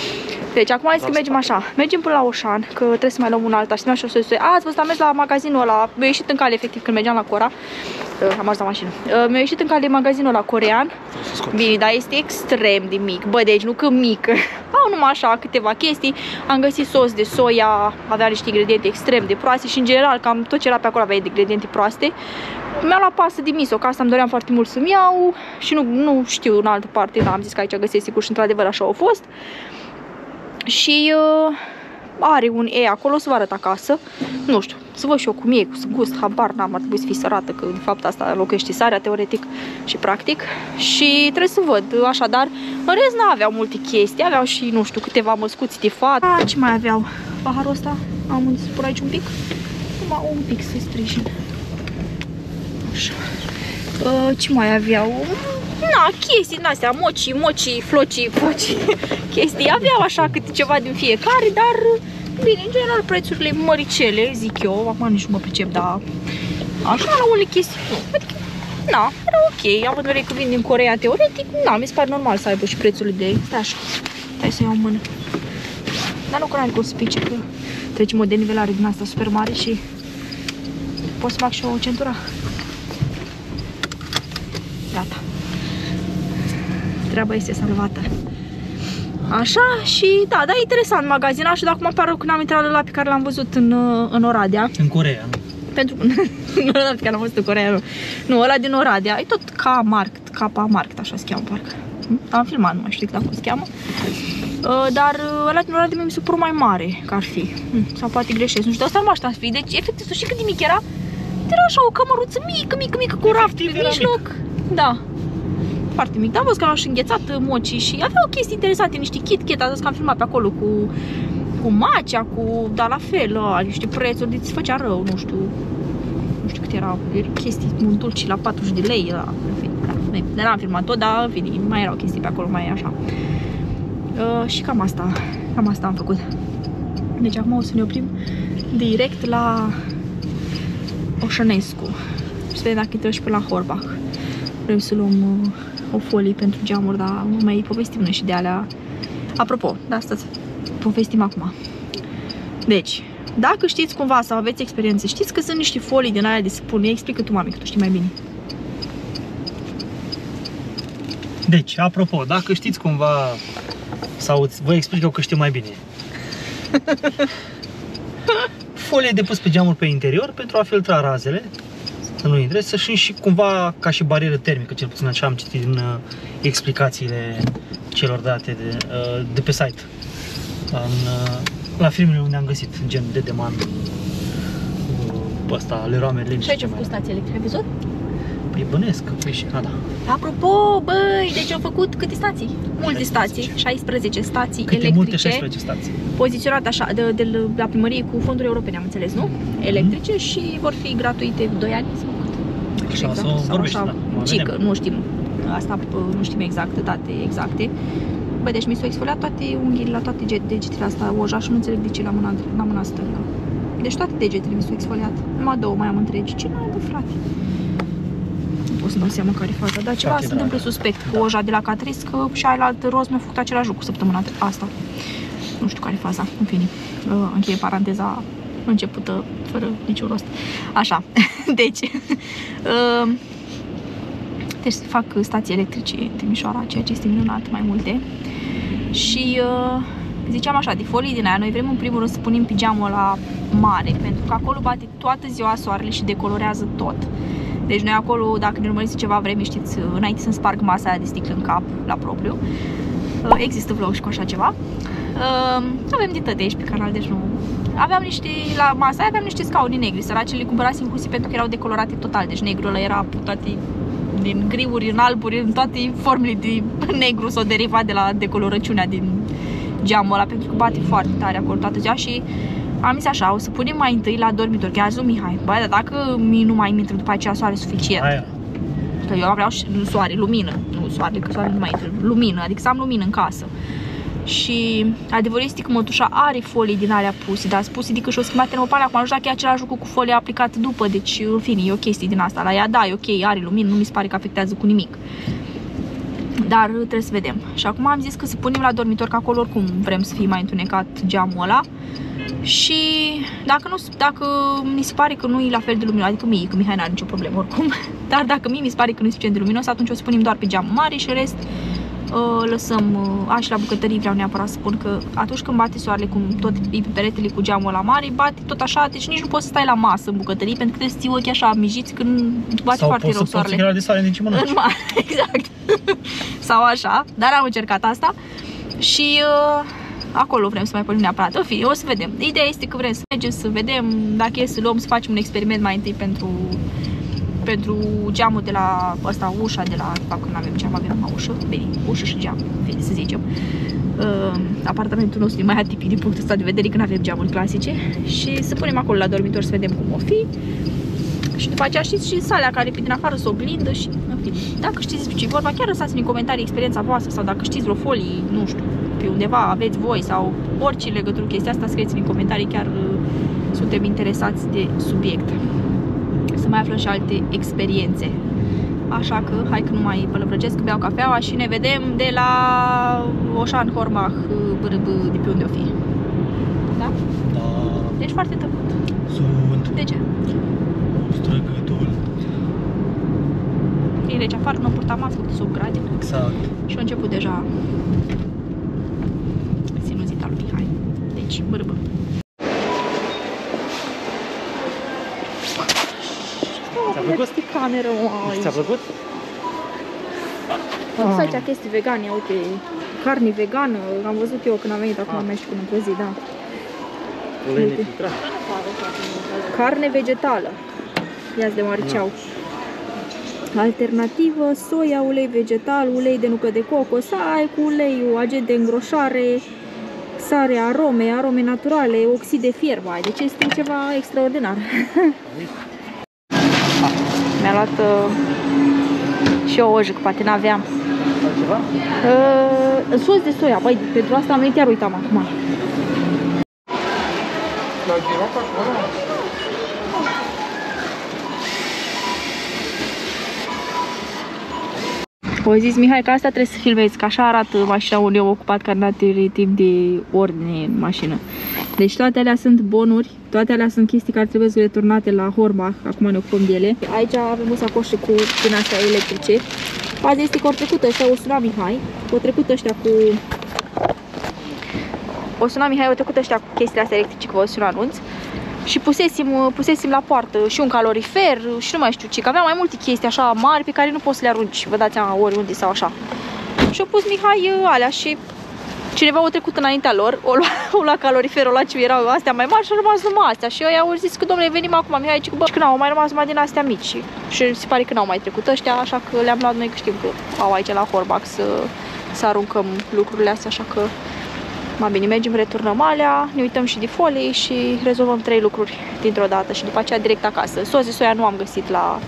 Deci acum hai să mergem așa, mergem până la Oșan, că trebuie să mai luăm un alta și mi-aș o să ați văzut, am mers la magazinul ăla, mi-a ieșit în cale efectiv când mergeam la Cora. Am ajuns la mașină. Mi-a ieșit în cale magazinul ăla corean. Bine, dar este extrem de mic, bă, deci nu că mic. Au numai așa câteva chestii, am găsit sos de soia, avea niște ingrediente extrem de proaste și în general cam tot ce era pe acolo avea ingrediente proaste. Mi-a luat pasă de miso, ca asta îmi doream foarte mult să-mi iau și nu, nu știu în altă parte, am zis că aici găsesc sigur și într-adevăr așa au fost. Și uh, are un E acolo, o să vă arăt acasă. Nu știu, să văd și eu cum e, cu gust, habar n-am, ar trebui să fii sărată, că de fapt asta locuiește sarea, teoretic și practic. Și trebuie să văd, așadar, în rest n-aveau multe chestii, aveau și, nu știu, câteva măscuți de fat. A, ce mai aveau? Paharul ăsta, am înspăr aici un pic. Numai un pic să-i strijin. Așa. Uh, ce mai aveau? Na, chestii din astea, mocii, mocii, flocii, flocii, chestii, aveau așa câte ceva din fiecare, dar bine, în general prețurile măricele, zic eu, acum nici nu mă pricep, dar așa la unele chestii, adică, na, era ok, am văzut că vin din Coreea teoretic, na, mi se pare normal să aibă și prețurile de, stai așa, stai să iau în mână, dar nu că n-am cum să pice, că trecem o denivelare din asta super mare și pot să fac și o centura, gata. Treaba este salvată. Așa și da, da, interesant magazina și de acum pare rău că n-am intrat la pe care l-am văzut în, în Oradea. În Coreea, nu? Pentru nu ăla pe care l-am văzut în Coreea, nu. Nu, ăla din Oradea, e tot K-Markt, K-Markt, așa se cheamă parcă. Am filmat, nu mai știu dacă o se cheamă. Dar ăla din Oradea mi se părut mai mare că ar fi. Sau poate greșesc, nu știu, asta nu aș fi. Deci, efectiv, să știi cât de mic era? Era așa o cămăruță mică, mică, mică, cu raft în mijloc. Da. Foarte mic. Dar am văzut că am și înghețat mocii și avea o chestie interesantă, niște KitKat, am zis că am filmat pe acolo cu cu macea, cu, dar la fel, la, niște prețuri, deci se făcea rău, nu știu. Nu știu cât erau, chestii dulci la patruzeci de lei, la, da, n-am filmat tot, dar vine, mai erau chestii pe acolo, mai așa. Uh, și cam asta, cam asta am făcut. Deci acum o să ne oprim direct la Oșănescu. Și să vedem dacă intrăm și pe la Horbach. Vrem să luăm uh, o folie pentru geamuri, dar mai povestim noi și de alea. Apropo, da, stați, povestim acum. Deci, dacă știți cumva sau aveți experiență, știți că sunt niște folii din alea de spun. Explică tu, mami, că tu știi mai bine. Deci, apropo, dacă știți cumva sau vă explic eu că știu mai bine. Folie de pus pe geamuri pe interior pentru a filtra razele, să nu intre, să-și și cumva ca și barieră termică, cel puțin așa am citit din uh, explicațiile celor date de, uh, de pe site. În, uh, la filmele unde am găsit gen de Deman, uh, ăsta, Leroy Merlin. Și aici au făcut stația electrică, ai văzut? Păi bănesc, păi și, a, da. Apropo, băi, deci au făcut câte stații? Multe stații, șaisprezece stații câte electrice. Multe șaisprezece stații. Poziționate așa, de, de la primărie cu fonduri europene, am înțeles, nu? Electrice mm-hmm. Și vor fi gratuite doi ani sau cât? Așa, exact, sau vorbești, așa, da, cică, nu știm, asta nu știm exact, date exacte. Băi, deci mi s-au exfoliat toate unghiile la toate degetele asta, oja, și nu înțeleg de ce la mâna, la mâna stângă. Deci toate degetele mi s-au exfoliat, numai două mai am întregi, ce mai am, frate? Pot să dau seama care e faza, dar ceva se întâmplă suspect cu oja de la Catrice, că și alalt roz mi-a făcut același lucru săptămâna asta. Nu știu care e faza, în fine, încheie paranteza începută fără niciun rost. Așa, deci, deci se fac stații electrice în Timișoara, ceea ce este minunat, mai multe. Și ziceam așa, de folii din aia, noi vrem în primul rând să punem pe geamul ăla mare, pentru că acolo bate toată ziua soarele și decolorează tot. Deci noi acolo, dacă ne urmăriți ceva vreme, știți, înainte să-mi sparg masa aia de sticlă în cap, la propriu. Există vlog și cu așa ceva. Avem din tăte aici pe canal, deci nu... Aveam niște, la masa aia aveam niște scaune negri, săracele le cumpărase inclusiv pentru că erau decolorate total. Deci negru ăla era toate din griuri, în alburi, în toate formele de negru s-o derivat de la decolorăciunea din geamul ăla, pentru că bate foarte tare acolo toată ziua și... Am zis așa, o să punem mai întâi la dormitor, că a zis Mihai, bă, dar dacă mi nu mai intră după aceea soare suficient. Aia. Că eu vreau și soare, lumină, nu soare, că soare nu mai intră, lumină, adică să am lumină în casă. Și adevărul este că mătușa are folii din alea puse, dar spus adică și-o schimbat termopane, acum nu știu dacă e același lucru cu folia aplicată după, deci în fine, e o chestie din asta, la ea da, e ok, are lumină, nu mi se pare că afectează cu nimic. Dar trebuie să vedem. Și acum am zis că să punem la dormitor, că acolo oricum vrem să fie mai întunecat geamul ăla. Și dacă, nu, dacă mi se pare că nu e la fel de luminos, adică mie, că Mihai n-are nicio problemă oricum, dar dacă mie mi se pare că nu e suficient de luminos, atunci o să punem doar pe geam mare și în rest uh, lăsăm, uh, aș la bucătării vreau neapărat să spun că atunci când bate soarele, cum tot e pe peretele cu geamul la mare, bate tot așa, deci nici nu poți să stai la masă în bucătării, pentru că trebuie să ții ochii așa mijiți când bate sau foarte rău soarele. Sau poți să poți de soare în mare, exact. Sau așa, dar am încercat asta și... Uh, acolo vrem să mai punem neapărat. O fi, o să vedem. Ideea este că vrem să mergem să vedem dacă e să luăm, să facem un experiment mai întâi pentru, pentru geamul de la asta, ușa de la, fac când avem geam, avem numai ușă, bine, ușă și geam, bine, să zicem. Uh, apartamentul nostru e mai atipic din punctul ăsta de vedere, că nu avem geamuri clasice și să punem acolo la dormitor să vedem cum o fi. Și după aceea știți și sala care pe din afară s-o oglindă și, în fine, dacă știți despre ce e vorba, chiar lăsați-mi în comentarii experiența voastră sau dacă știți vreo folii, nu știu, pe undeva aveți voi sau orice legătură cu chestia asta, scrieți-mi în comentarii, chiar suntem interesați de subiect. Să mai aflăm și alte experiențe. Așa că, hai că nu mai pălăvrăgesc, că beau cafeaua și ne vedem de la Oșan Horbach, bârbă, de pe unde o fi. Da? Da. Ești foarte tăcut. Sunt. De ce? Străgătul. E rece afară, m-am purtat mască de sub grade. Exact. Și a început deja sinuzita lui Mihai. Deci, bârbă. Ți-a plăcut? Ți-a plăcut? Am pus aici chestii vegane, uite. carne vegană, am văzut eu când am venit acum, am mers cu într-o zi, da. Carne vegetală. Ia-ți de mari ceau. Alternativă, soia, ulei vegetal, ulei de nucă de cocos, ai cu uleiul, agent de îngroșare, sare, arome, arome naturale, oxid de fier, vai, deci este ceva extraordinar. Mi-a luat uh, și eu o juc, patina aveam. Altceva? Uh, sos de soia, băi, pentru asta am venit, iar uitam acum. O zis Mihai că asta trebuie să filmezi, că așa arată mașina unde eu ocupat, că n-a timp de ordine în mașină. Deci toate alea sunt bonuri, toate alea sunt chestii care trebuie să returnate la Hornbach, acum ne ocupăm de ele. Aici avem o sacoșă cu până astea electrice. Azi este că au trecut ăștia, o suna Mihai, au trecut ăștia cu... O suna Mihai, au trecut ăștia cu chestiile astea electrice, că vă sun anunț. Și pusesim, pusesim la poartă și un calorifer și nu mai știu ce, că aveam mai multe chestii așa mari pe care nu poți să le arunci, vă dați seama, oriunde sau așa. Și-au pus Mihai alea și cineva o trecut înaintea lor, o lua, o lua caloriferul ăla ce erau astea mai mari și au rămas numai astea. Și ei au zis că, domnule, venim acum, Mihai zice, bă, și că n-au mai rămas numai din astea mici. Și se pare că n-au mai trecut ăștia, așa că le-am luat noi, că știm că au aici la Hornbach să, să aruncăm lucrurile astea, așa că... Mai bine, mergem, returnăm alea, ne uităm și de folii și rezolvăm trei lucruri dintr-o dată și după aceea direct acasă. Sos de soia nu am găsit la,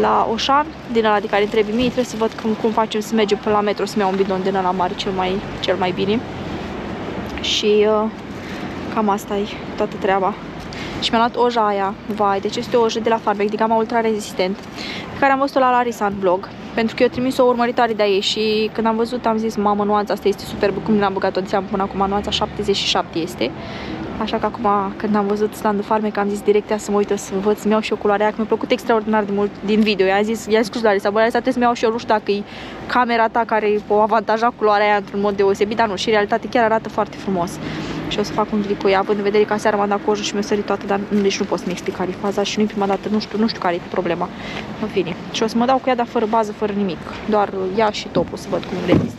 la Auchan, din ăla de care îmi trebuie mie, trebuie să văd cum, cum facem să mergem până la metro, să-mi iau un bidon din ăla mare cel mai, cel mai bine. Și uh, cam asta e toată treaba. Și mi-am luat oja aia, vai, deci este o ojă de la Farmec, de gama ultra rezistent, pe care am văzut-o la Larisa în vlog. Pentru că eu trimis o urmăritoare de-a ei și când am văzut am zis, mamă, nuanța asta este superbă, cum n-am băgat-o de seamă până acum, nuanța șaptezeci și șapte este. Așa că acum când am văzut standul Farmec, am zis direct ia să mă uită, să văd, să-mi iau și eu culoarea aia, că mi-a plăcut extraordinar de mult din video. I-a zis, i-a zis cu Larisa, bă, Larisa, trebuie să-mi iau și eu, nu știu dacă e camera ta care o avantaja culoarea aia într-un mod deosebit, dar nu, și în realitate chiar arată foarte frumos. Și o să fac un clip cu ea, având în vedere că aseară m-am dat cu ojul și mi-a sărit toată, dar nici nu pot să-mi explic care e faza și nu-i prima dată, nu știu, nu știu care e problema. În fine. Și o să mă dau cu ea, dar fără bază, fără nimic. Doar ea și topul, să văd cum rezistă.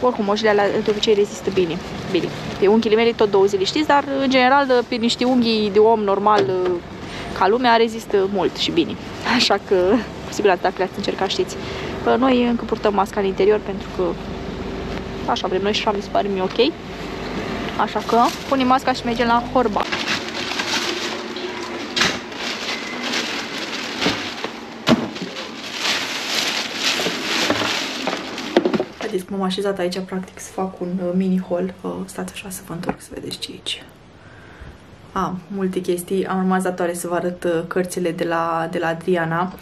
Oricum, ojile alea de obicei rezistă bine. Bine. Pe unghiile mele tot două zile, știți, dar în general, pe niște unghii de om normal ca lumea, rezistă mult și bine. Așa că, cu siguranță, dacă le-ați încercat, știți. Noi încă purtăm masca în interior pentru că așa vrem noi și așa mi se pare mie ok. Așa că punem masca și mergem la Hornbach. Haideți că m-am așezat aici, practic, să fac un mini haul. Stați așa să vă întorc să vedeți ce e aici. Am multe chestii. Am rămas datoare să vă arăt cărțile de la, de la Adriana.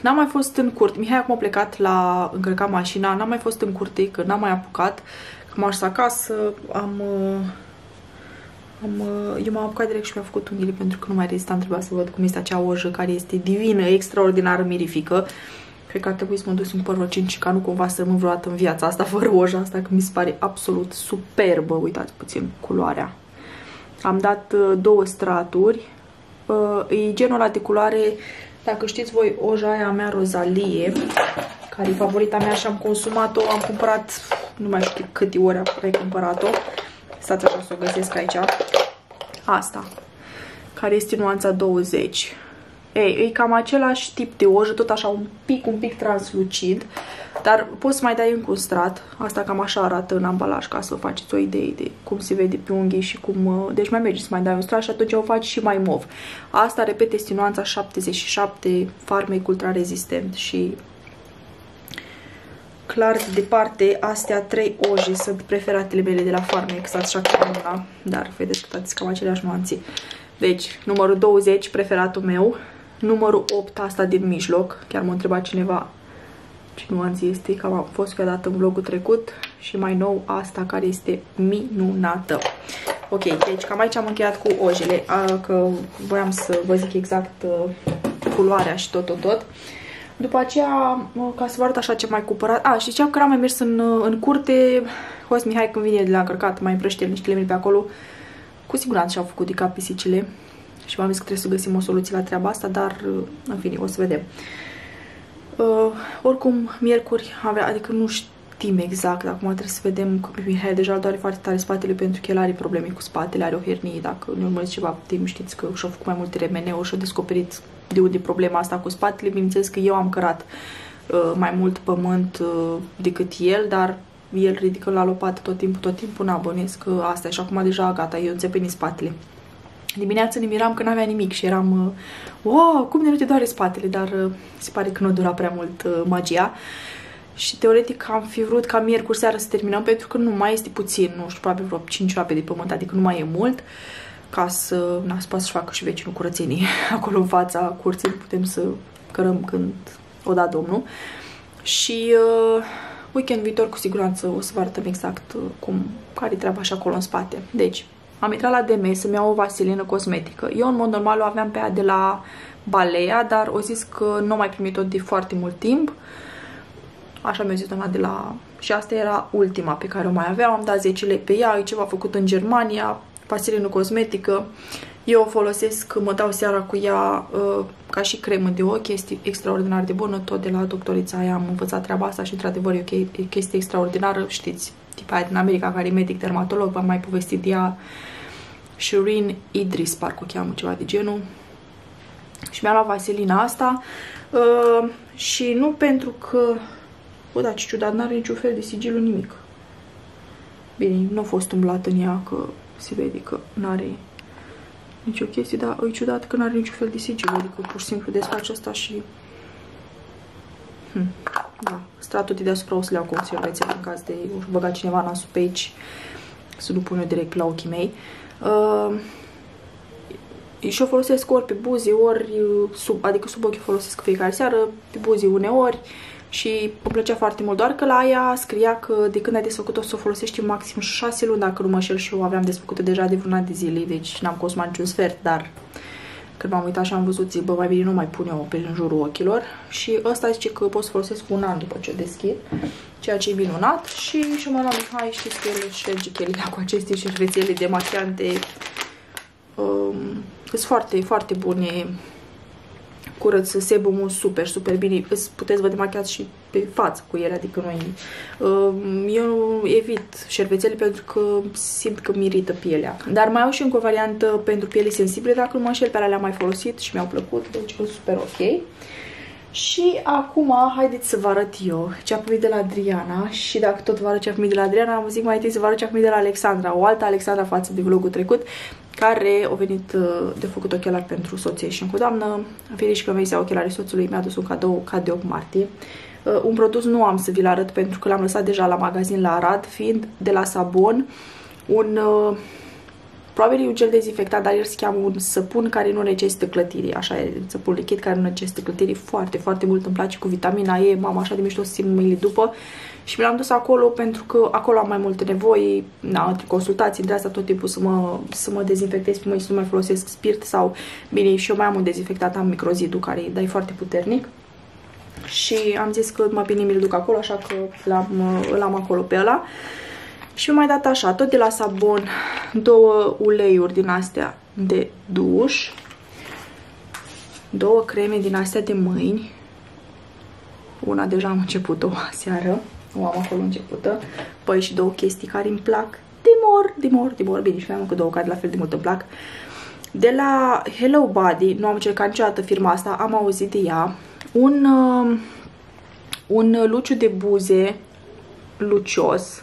N-am mai fost în curte. Mihai acum a plecat la încărca mașina. N-am mai fost în curte, că n-am mai apucat. M-am ajuns acasă, am, am, eu m-am apucat direct și mi-am făcut unghiile pentru că nu mai rezistam, trebuia să văd cum este acea ojă care este divină, extraordinară, mirifică. Cred că ar trebui să mă duc să-mi cumpăr vreo cinci, ca nu cumva să rămân vreodată în viața asta fără oja asta, că mi se pare absolut superbă. Uitați puțin culoarea. Am dat două straturi. E genul ăla de culoare, dacă știți voi, oja aia mea Rozalie, care e favorita mea și am consumat-o, am cumpărat... Nu mai știu câte ori ai cumpărat-o. Stați așa să o găsesc aici. Asta. Care este nuanța douăzeci. Ei, e cam același tip de ojă, tot așa un pic, un pic translucid. Dar poți să mai dai încă un strat. Asta cam așa arată în ambalaj, ca să vă faceți o idee de cum se vede pe unghii și cum... Deci mai merge să mai dai un strat și atunci o faci și mai mov. Asta, repet, este nuanța șaptezeci și șapte, Farmec ultra rezistent și... Clar, departe, astea trei oje sunt preferatele mele de la Farmec, exact așa ca una, dar vedeți că toate cam aceleași nuanțe. Deci, numărul douăzeci, preferatul meu, numărul opt, asta din mijloc, chiar m-a întrebat cineva ce nuanțe este, că am fost cu o dată în vlogul trecut, și mai nou asta care este minunată. Ok, deci cam aici am încheiat cu ojele, că voiam să vă zic exact culoarea și tot, tot, tot. După aceea, ca să vă arăt așa ce mai cumpărat... A, și ziceam că am mers în, în curte. Host Mihai, când vine de la încărcat, mai împrăștie niște lemne pe acolo. Cu siguranță și-au făcut de cap pisicile. Și m-am zis că trebuie să găsim o soluție la treaba asta, dar, în fine, o să vedem. Uh, oricum, miercuri avea... Adică nu știu... timp exact. Acum trebuie să vedem că Mihai deja doare foarte tare spatele pentru că el are probleme cu spatele, are o hernie. Dacă ne urmăriți ceva timp, știți că și-au făcut mai multe remeneuri și-au descoperit de unde problema asta cu spatele. Bineînțeles că eu am cărat uh, mai mult pământ uh, decât el, dar el ridică la lopată tot timpul, tot timpul, n-abonesc că asta și acum deja gata, eu înțepenit spatele. Dimineața ne miram că n-avea nimic și eram wow, cum de nu te doare spatele, dar se pare că nu dura prea mult magia și teoretic am fi vrut ca miercuri seara să terminăm pentru că nu mai este puțin, nu știu, probabil vreo cinci rape de pământ, adică nu mai e mult ca să n-a spus să facă și vecinul curățenii acolo în fața curții, putem să cărăm când o da domnul și uh, weekend viitor cu siguranță o să vă arătăm exact cum, care e treaba și acolo în spate. Deci am intrat la D M să-mi iau o vaselină cosmetică. Eu, în mod normal, o aveam pe ea de la Balea, dar o zis că nu am mai primit-o de foarte mult timp. Așa mi-a zis doamna de la... Și asta era ultima pe care o mai aveam. Am dat zece lei pe ea, e ceva făcut în Germania, vaselină cosmetică. Eu o folosesc, mă dau seara cu ea uh, ca și cremă de ochi, este extraordinar de bună. Tot de la doctorița aia am învățat treaba asta și, într-adevăr, e o chestie extraordinară, știți. Tipa aia din America care e medic dermatolog, v-am mai povestit de ea, Shirin Idris, parcă o cheamă, ceva de genul. Și mi-a luat vaselina asta uh, și nu pentru că... Bă, da, ce ciudat, n-are niciun fel de sigiliu, nimic. Bine, nu a fost umblat în ea, că se vede că n-are nicio chestie, dar e ciudat că n-are niciun fel de sigiliu, adică pur și simplu desfaci asta și... Hmm. Da, stratul de deasupra o să le iau cu observeția în caz de o băga cineva nasul pe aici, să nu pun eu direct la ochii mei. Uh, și o folosesc ori pe buze, ori sub, adică sub ochi folosesc fiecare seară, pe buze uneori și îmi plăcea foarte mult, doar că la aia scria că de când ai desfăcut-o să o folosești maxim șase luni, dacă nu mă șel, și eu aveam desfăcut-o deja de vreun an de zile, deci n-am consumat niciun sfert, dar... Când m-am uitat și am văzut, zic, bă, mai bine nu mai pun eu pe în jurul ochilor. Și ăsta zice că pot să folosesc un an după ce o deschid, ceea ce e minunat. Și și mă luam, hai, știți că el șterge chelile cu aceste șervețele de machiante. Um, sunt foarte, foarte bune, curăță sebumul super, super bine. Îți puteți vă demachiați și pe față cu ele, adică noi... Um, eu evit șervețele pentru că simt că mi-irită pielea. Dar mai au și încă o variantă pentru piele sensibile, dacă nu mă înșel, pe alea le-am mai folosit și mi-au plăcut, deci sunt super ok. Și acum, haideți să vă arăt eu ce a primit de la Adriana și dacă tot vă arăt ce a primit de la Adriana, am zic mai întâi să vă arăt ce a primit de la Alexandra, o altă Alexandra față de vlogul trecut, care a venit de făcut ochelari pentru soție și încă o doamnă. Ferici că mi-a ochelarii soțului, mi-a dus un cadou ca de opt martie. Un produs nu am să vi-l arăt pentru că l-am lăsat deja la magazin la Arad, fiind de la Sabon un... Probabil e un gel dezinfectat, dar el se cheamă un săpun care nu necesită clătiri. Așa e, săpun lichid care nu necesită clătiri. Foarte, foarte mult îmi place cu vitamina E. Mama, așa de mișto să simt mâinile după. Și mi l-am dus acolo pentru că acolo am mai multe nevoi. Na, consultații, de asta tot timpul să mă, să mă dezinfectez pe mâini, să nu mai folosesc spirit sau... Bine, și eu mai am un dezinfectat, am microzidul care e, dar e foarte puternic. Și am zis că mai bine mi-l duc acolo, așa că îl am acolo pe ăla. Și mi-a mai dat așa, tot de la Sabon, două uleiuri din astea de duș, două creme din astea de mâini, una deja am început-o aseară, o am acolo începută, păi și două chestii care îmi plac, de mor, de mor, de mor, bine, și mai am încă două care la fel de mult îmi plac. De la Hello Body, nu am încercat niciodată firma asta, am auzit de ea, un, un luciu de buze lucios,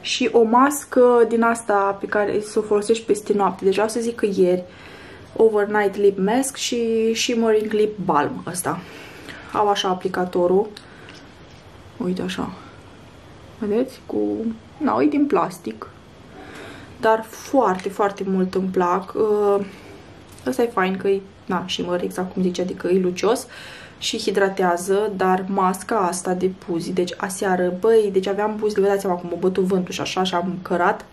și o mască din asta pe care să o folosești peste noapte. Deja o să zic că ieri Overnight Lip Mask și Shimmering Lip Balm ăsta. Au așa aplicatorul. Uite așa. Vedeți? Cu... Na, e din plastic. Dar foarte, foarte mult îmi plac. Ăsta e fain că e... Na, shimmer, exact cum zice, adică e lucios. Și hidratează, dar masca asta de buzi, deci aseară, băi, deci aveam buzi, vă dați seama cum mă bătu vântul și așa și am cărat,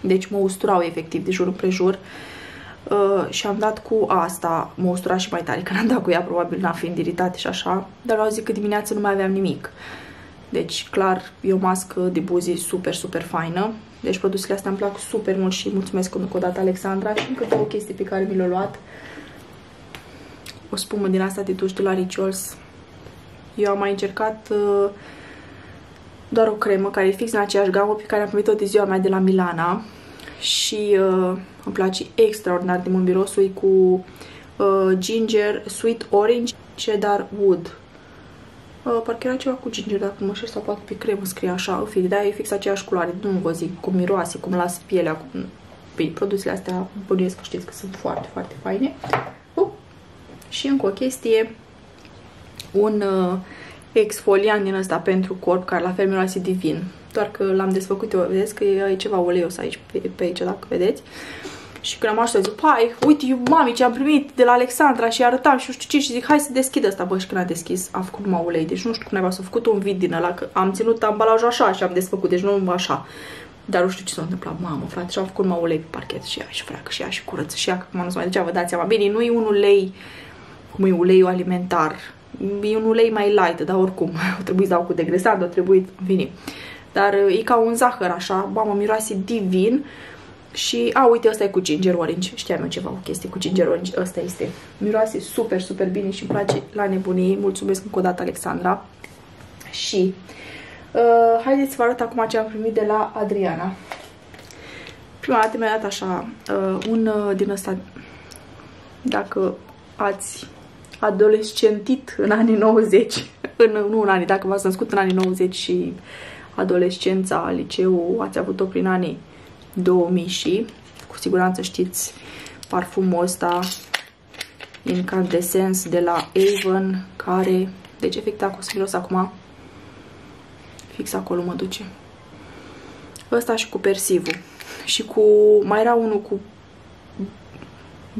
deci mă usturau efectiv de jur împrejur uh, și am dat cu asta, mă ustura și mai tare, că n-am dat cu ea, probabil n-a fiind iritate și așa, dar au zis că dimineața nu mai aveam nimic. Deci, clar, e o mască de buzi super, super faină. Deci produsele astea îmi plac super mult și mulțumesc încă o dată, Alexandra, și încă două chestii pe care mi le-au luat. O spumă din asta de duș de la Rituals. Eu am mai încercat uh, doar o cremă care e fix în aceeași gamă pe care am primit-o de ziua mea de la Milana și uh, îmi place extraordinar de mult mirosul cu uh, ginger, sweet orange, cheddar wood. Uh, parcă era ceva cu ginger, dacă mă știu, sau poate pe cremă scrie așa, în fine, dar e fix aceeași culoare, nu vă zic, cum miroase, cum las pielea, cum... Păi, produsele astea bănuiesc că știți că sunt foarte, foarte faine. Uh. Și încă o chestie, un uh, exfoliant din ăsta pentru corp, care la fel miroase divin. Doar că l-am desfăcut, eu vedeți că e ceva uleios aici, pe, pe aici, dacă vedeți. Și când am așteptat, zic, pai, uite, eu, mami, ce am primit de la Alexandra și arătam și nu știu ce, și zic, hai să deschid asta, bă, și când a deschis, a făcut numai ulei, deci nu știu cum s-a făcut un vid din ăla, că am ținut ambalajul așa și am desfăcut, deci nu așa. Dar nu știu ce s-a întâmplat, mamă, frate, și-am făcut numai ulei pe parchet și ea și freacă și ea și curăță și ea, că acum nu se mai ducea, vă dați seama. Bine, nu e un ulei, cum e uleiul alimentar, e un ulei mai light, dar oricum, o trebuie să dau cu degresant, o trebuie, vine. Dar e ca un zahăr așa, mamă, miroase divin. Și, a, uite, ăsta e cu ginger orange, știam eu ceva, o chestie cu ginger orange, ăsta este. Miroase super, super bine și îmi place la nebunie, mulțumesc încă o dată, Alexandra. Și... Uh, haideți să vă arăt acum ce am primit de la Adriana. Prima dată mi-a dat așa uh, un uh, din ăsta, dacă ați adolescentit în anii nouăzeci, în, nu în anii, dacă v-ați născut în anii nouăzeci și adolescența, liceul, ați avut-o prin anii două mii și cu siguranță știți parfumul ăsta incandescent de la Avon, care, deci efectiv cu miros acum. Fix acolo mă duce. Ăsta și cu persivul. Și cu... mai era unul cu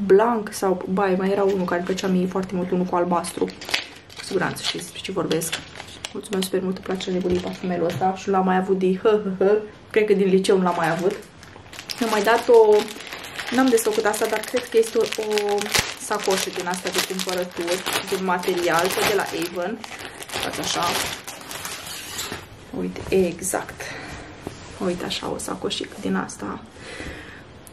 blanc sau... bai, mai era unul care îmi plăcea mie foarte mult, unul cu albastru. Cu siguranță știți ce vorbesc. Mulțumesc super mult, îmi place nebunii parfumelul ăsta și l-am mai avut de hă, hă, hă. Cred că din liceu l-am mai avut. Mi-am mai dat o... n-am desfăcut asta, dar cred că este o, o sacoșă din asta de cumpărături, din material, tot de la Avon. Fac așa. Uite, exact. Uite așa o sacoșică din asta.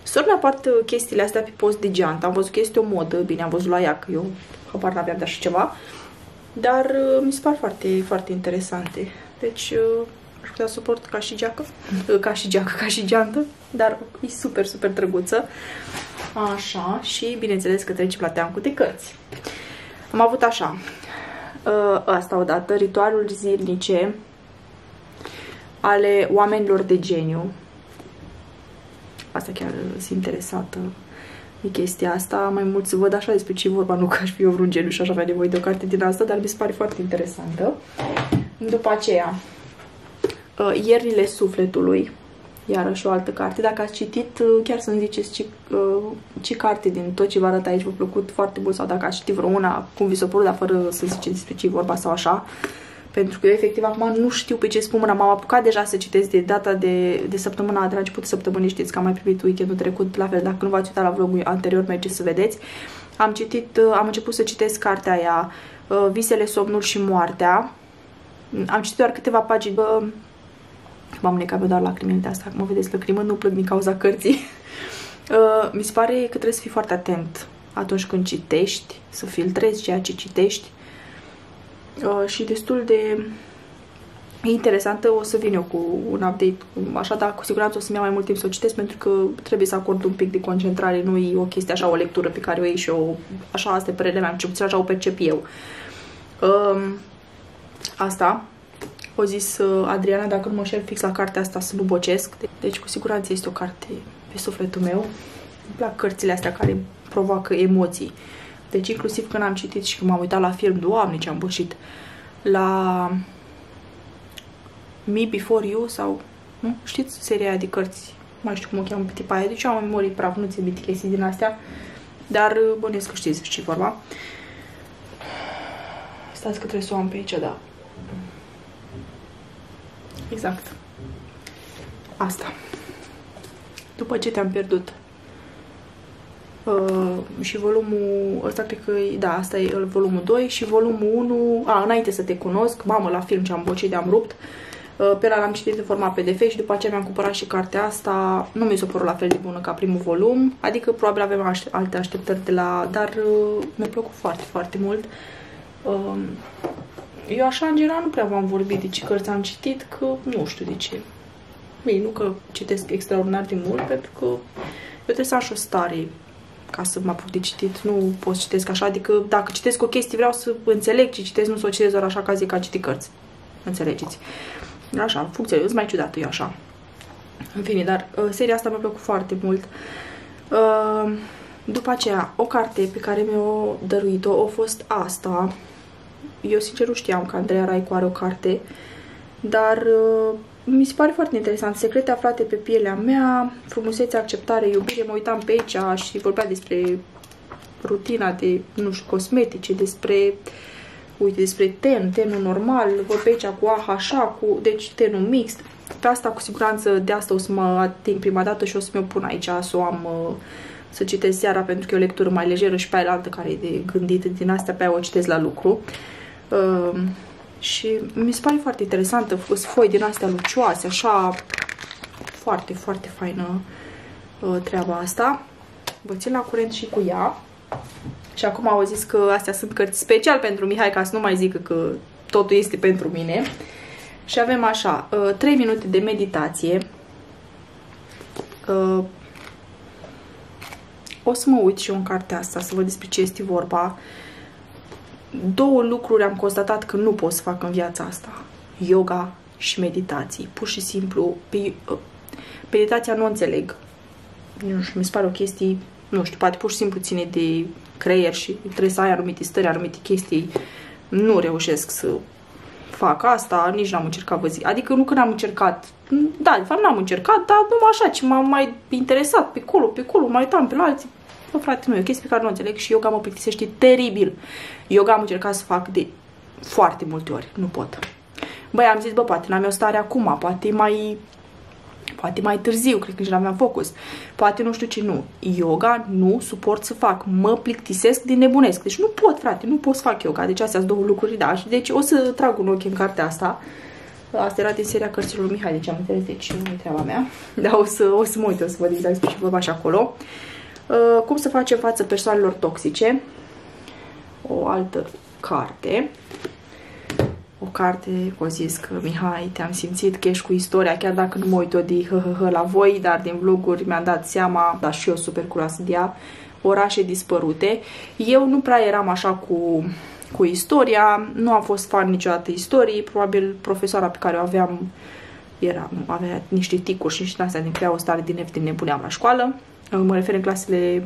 Sor mi apart chestiile astea pe post de geantă. Am văzut că este o modă. Bine, am văzut la ea, că eu habar n-aveam de așa ceva. Dar mi se par foarte, foarte interesante. Deci aș putea să o port ca și geacă. Ca și geacă, ca și geantă. Dar e super, super drăguță. Așa. Și bineînțeles că trecem la teancul de cărți. Am avut așa. Asta odată. Ritualul zilnice ale oamenilor de geniu. Asta chiar sunt interesată de chestia asta. Mai mult să văd așa despre ce e vorba, nu că aș fi eu vreun geniu și aș avea nevoie de o carte din asta, dar mi se pare foarte interesantă. După aceea, Iernile sufletului, iarăși o altă carte. Dacă ați citit, chiar să-mi ziceți ce, ce carte din tot ce vă arăt aici v-a plăcut foarte mult sau dacă ați citit vreo una, cum vi s-a părut, dar fără să ziceți despre ce e vorba sau așa. Pentru că eu, efectiv, acum nu știu pe ce spumână. M-am apucat deja să citesc de data de, de săptămâna, de la începutul săptămânii, știți că am mai primit weekendul trecut, la fel, dacă nu v-ați uitat la vlogul anterior, mergeți să vedeți. Am citit, am început să citesc cartea aia, Visele, somnul și moartea. Am citit doar câteva pagini. M-am necat doar lacrimile de asta, mă vedeți lacrimă, nu plâng din cauza cărții. Mi se pare că trebuie să fii foarte atent atunci când citești, să filtrezi ceea ce citești. Uh, și destul de interesantă, o să vin eu cu un update, așa, dar cu siguranță o să-mi ia mai mult timp să o citesc, pentru că trebuie să acord un pic de concentrare, nu e o chestie așa, o lectură pe care o iei și o, așa, asta e părerea mea, ce puțin așa o percep eu. Uh, asta, o zis uh, Adriana, dacă nu mă șer fix la cartea asta să nu bocesc, deci cu siguranță este o carte pe sufletul meu. Îmi plac cărțile astea care provoacă emoții. Deci inclusiv când am citit și când m-am uitat la film, Doamne, ce am bușit, la Me Before You sau, nu? Știți seria de cărți, nu mai știu cum o cheamă pe tipa aia, deci eu am memorie praf, nu ți-e bine chestii din astea, dar bănesc că știți ce-i vorba. Stați că trebuie să o am pe aici, da. Exact. Asta. După ce te-am pierdut. Uh, și volumul ăsta cred că, da, asta e volumul doi și volumul unu, a, Înainte să te cunosc, mamă, la film ce am bocit de-am rupt, uh, pe ăla l-am citit în forma P D F și după aceea mi-am cumpărat și cartea asta, nu mi s-a părut la fel de bună ca primul volum, adică probabil avem aș alte așteptări de la, dar uh, mi-a plăcut foarte, foarte mult. Uh, Eu așa, în general, nu prea v-am vorbit de ce cărți am citit, că nu știu de ce. Bine, nu că citesc extraordinar de mult, pentru că eu trebuie să am și o stare ca să mă apuc de citit. Nu pot să citesc așa, adică dacă citesc o chestie vreau să înțeleg ce citesc, nu să o citesc doar așa ca zic că am citit cărți. Înțelegeți? Așa, funcția eu, sunt mai ciudată, eu așa. În fine, dar uh, seria asta mi-a plăcut foarte mult. Uh, după aceea, o carte pe care mi-o dăruit-o a fost asta. Eu sincer nu știam că Andreea Raicu are o carte, dar uh, mi se pare foarte interesant. Secrete aflate pe pielea mea, frumusețe, acceptare, iubire. Mă uitam pe aici și vorbea despre rutina de, nu știu, cosmetice, despre, uite, despre ten, tenul normal, vorbea aici cu A H A, cu, deci tenul mixt. Pe asta, cu siguranță, de asta o să mă ating prima dată și o să mi-o pun aici, să o am, să citesc seara, pentru că e o lectură mai lejeră și pe aia altă care e de gândit din astea, pe aia o citesc la lucru. Uh, și mi se pare foarte interesantă, sunt foi din astea lucioase, așa, foarte, foarte faină uh, treaba asta. Vă țin la curent și cu ea. Și acum au zis că astea sunt cărți special pentru Mihai, ca să nu mai zică că totul este pentru mine. Și avem așa, trei minute de meditație. O să mă uit și eu în cartea asta să văd despre ce este vorba. Două lucruri am constatat că nu pot să fac în viața asta. Yoga și meditații. Pur și simplu, pe, meditația nu înțeleg. Nu știu, mi se pare o chestie, nu știu, poate pur și simplu ține de creier și trebuie să ai anumite stări, anumite chestii. Nu reușesc să fac asta, nici n-am încercat, vă zic. Adică nu că n-am încercat, da, de fapt n-am încercat, dar numai așa, ci m-am mai interesat pe colo, pe colo, mai uitam pe la alții. Bă, frate, nu, e o chestie pe care nu o înțeleg și yoga mă plictisește teribil. Yoga am încercat să fac de foarte multe ori, nu pot. Băi, am zis, bă, poate n-am eu stare acum, poate mai, poate mai târziu, cred că nici n-am focus, poate nu știu ce, nu. Yoga nu suport să fac, mă plictisesc din nebunesc, deci nu pot, frate, nu pot să fac yoga, deci astea sunt două lucruri, da, și deci o să trag un ochi în cartea asta, asta era din seria cărților lui Mihai, deci am înțeles, deci nu e treaba mea, dar o să, o să mă uit, o să văd exact ce vorba și acolo. Uh, cum să facem față persoanelor toxice, o altă carte. O carte, o zis că Mihai, te-am simțit că ești cu istoria, chiar dacă nu mă uit eu de hăhăhă la voi, dar din vloguri mi-am dat seama, dar și eu super curioasă de ea, orașe dispărute. Eu nu prea eram așa cu, cu istoria, nu am fost fan niciodată istoriei, probabil profesoara pe care o aveam era, avea niște ticuri și niște astea din crea o stare din din nebuneam la școală, mă refer în clasele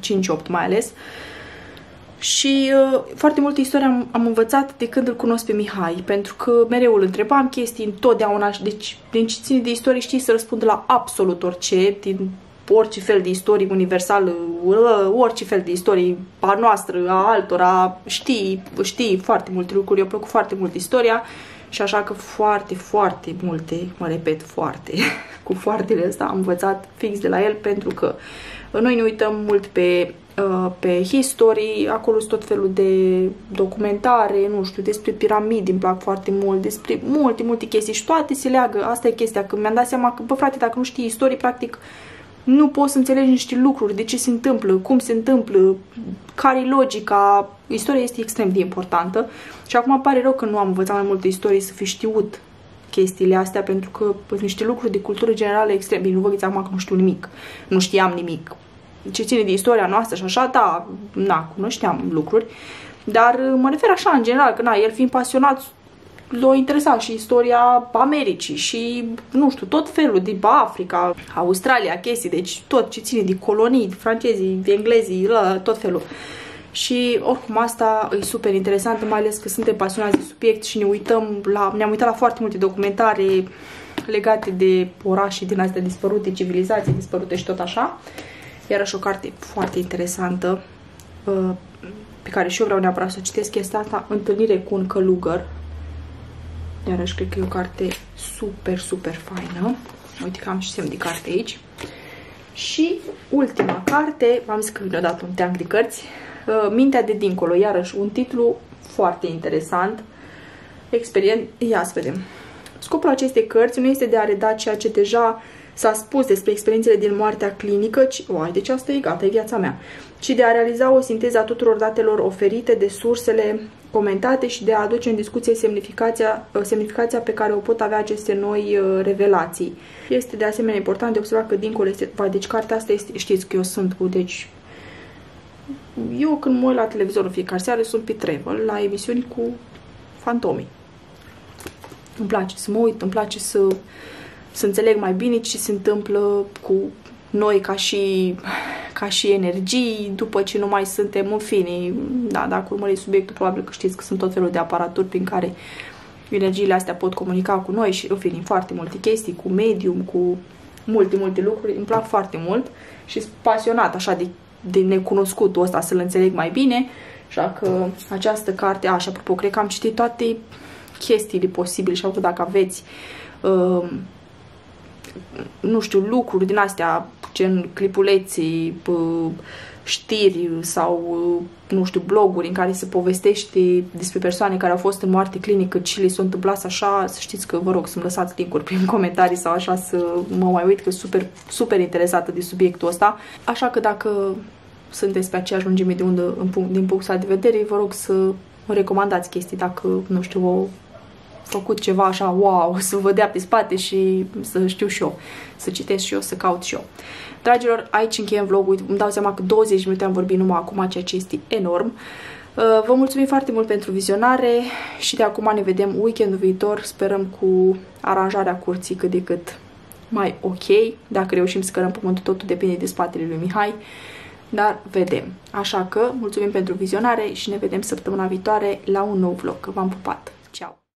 cinci opt mai ales. Și uh, foarte multă istorie am, am învățat de când îl cunosc pe Mihai, pentru că mereu îl întrebam chestii întotdeauna, deci din ce ține de istorie știi să răspund la absolut orice, din orice fel de istorie universală, orice fel de istorie a noastră, a altora, știi, știi foarte multe lucruri, eu plăcut foarte mult istoria și așa că foarte, foarte multe, mă repet, foarte, cu foartele ăsta am învățat fix de la el, pentru că noi ne uităm mult pe pe History, acolo sunt tot felul de documentare, nu știu, despre piramide, îmi plac foarte mult, despre multe, multe chestii și toate se leagă, asta e chestia, că mi-am dat seama că, bă, frate, dacă nu știi istorie, practic nu poți să înțelegi niște lucruri, de ce se întâmplă, cum se întâmplă, care-i logica, istoria este extrem de importantă și acum pare rău că nu am învățat mai multă istorie să fi știut chestiile astea, pentru că sunt niște lucruri de cultură generală extrem, bine, nu vă gândiți acum că nu știu nimic, nu știam nimic. Ce ține de istoria noastră și așa, da, na, cunoșteam lucruri, dar mă refer așa în general, că na, el fiind pasionat, l-a interesat și istoria Americii și, nu știu, tot felul, din Africa, Australia, chestii, deci tot ce ține de colonii, francezii, englezii, tot felul. Și oricum asta e super interesant, mai ales că suntem pasionați de subiect și ne uităm la, ne-am uitat la foarte multe documentare legate de orașe din astea dispărute, civilizații dispărute și tot așa. Iarăși o carte foarte interesantă pe care și eu vreau neapărat să o citesc este asta, Întâlnire cu un călugăr. Iarăși cred că e o carte super, super faină. Uite că am și semn de carte aici. Și ultima carte, v-am zis că mi-a dat un teanc de cărți, Mintea de dincolo, iarăși un titlu foarte interesant. Experient, ia să vedem. Scopul acestei cărți nu este de a reda ceea ce deja s-a spus despre experiențele din moartea clinică, ci, oai, deci asta e gata, e viața mea, ci de a realiza o sinteză a tuturor datelor oferite de sursele comentate și de a aduce în discuție semnificația, semnificația pe care o pot avea aceste noi revelații. Este de asemenea important de observat că dincolo este... Ba, deci cartea asta este... Știți că eu sunt cu... Deci... Eu când mă uit la televizorul fiecare seară sunt pe travel, la emisiuni cu fantomii. Îmi place să mă uit, îmi place să, să înțeleg mai bine ce se întâmplă cu noi ca și, ca și energii, după ce nu mai suntem în fine. Da, dacă urmăriți subiectul, probabil că știți că sunt tot felul de aparaturi prin care energiile astea pot comunica cu noi și, în fine, foarte multe chestii, cu medium, cu multe, multe lucruri. Îmi plac foarte mult și sunt pasionat așa de, de necunoscutul ăsta, să-l înțeleg mai bine. Așa că această carte, așa, apropo, cred că am citit toate chestiile posibile, și că dacă aveți uh, nu știu, lucruri din astea, gen clipuleții, uh, știri sau uh, nu știu, bloguri în care se povestește despre persoane care au fost în moarte clinică, ce li s-a întâmplat așa, să știți că, vă rog, să-mi lăsați link-uri prin comentarii sau așa, să mă mai uit, că sunt super, super interesată de subiectul ăsta. Așa că dacă sunteți pe aceeași lungime de undă în punct, din punctul de vedere, vă rog să mă recomandați chestii dacă, nu știu, au făcut ceva așa, wow, să vă dea pe spate și să știu și eu, să citesc și eu, să caut și eu. Dragilor, aici încheiem vlogul. Îmi dau seama că douăzeci de minute am vorbit numai acum, ceea ce este enorm. Vă mulțumim foarte mult pentru vizionare și de acum ne vedem weekendul viitor, sperăm cu aranjarea curții cât de cât mai ok. Dacă reușim să cărăm pământul, totul depinde de spatele lui Mihai. Dar vedem. Așa că mulțumim pentru vizionare și ne vedem săptămâna viitoare la un nou vlog. V-am pupat! Ceau!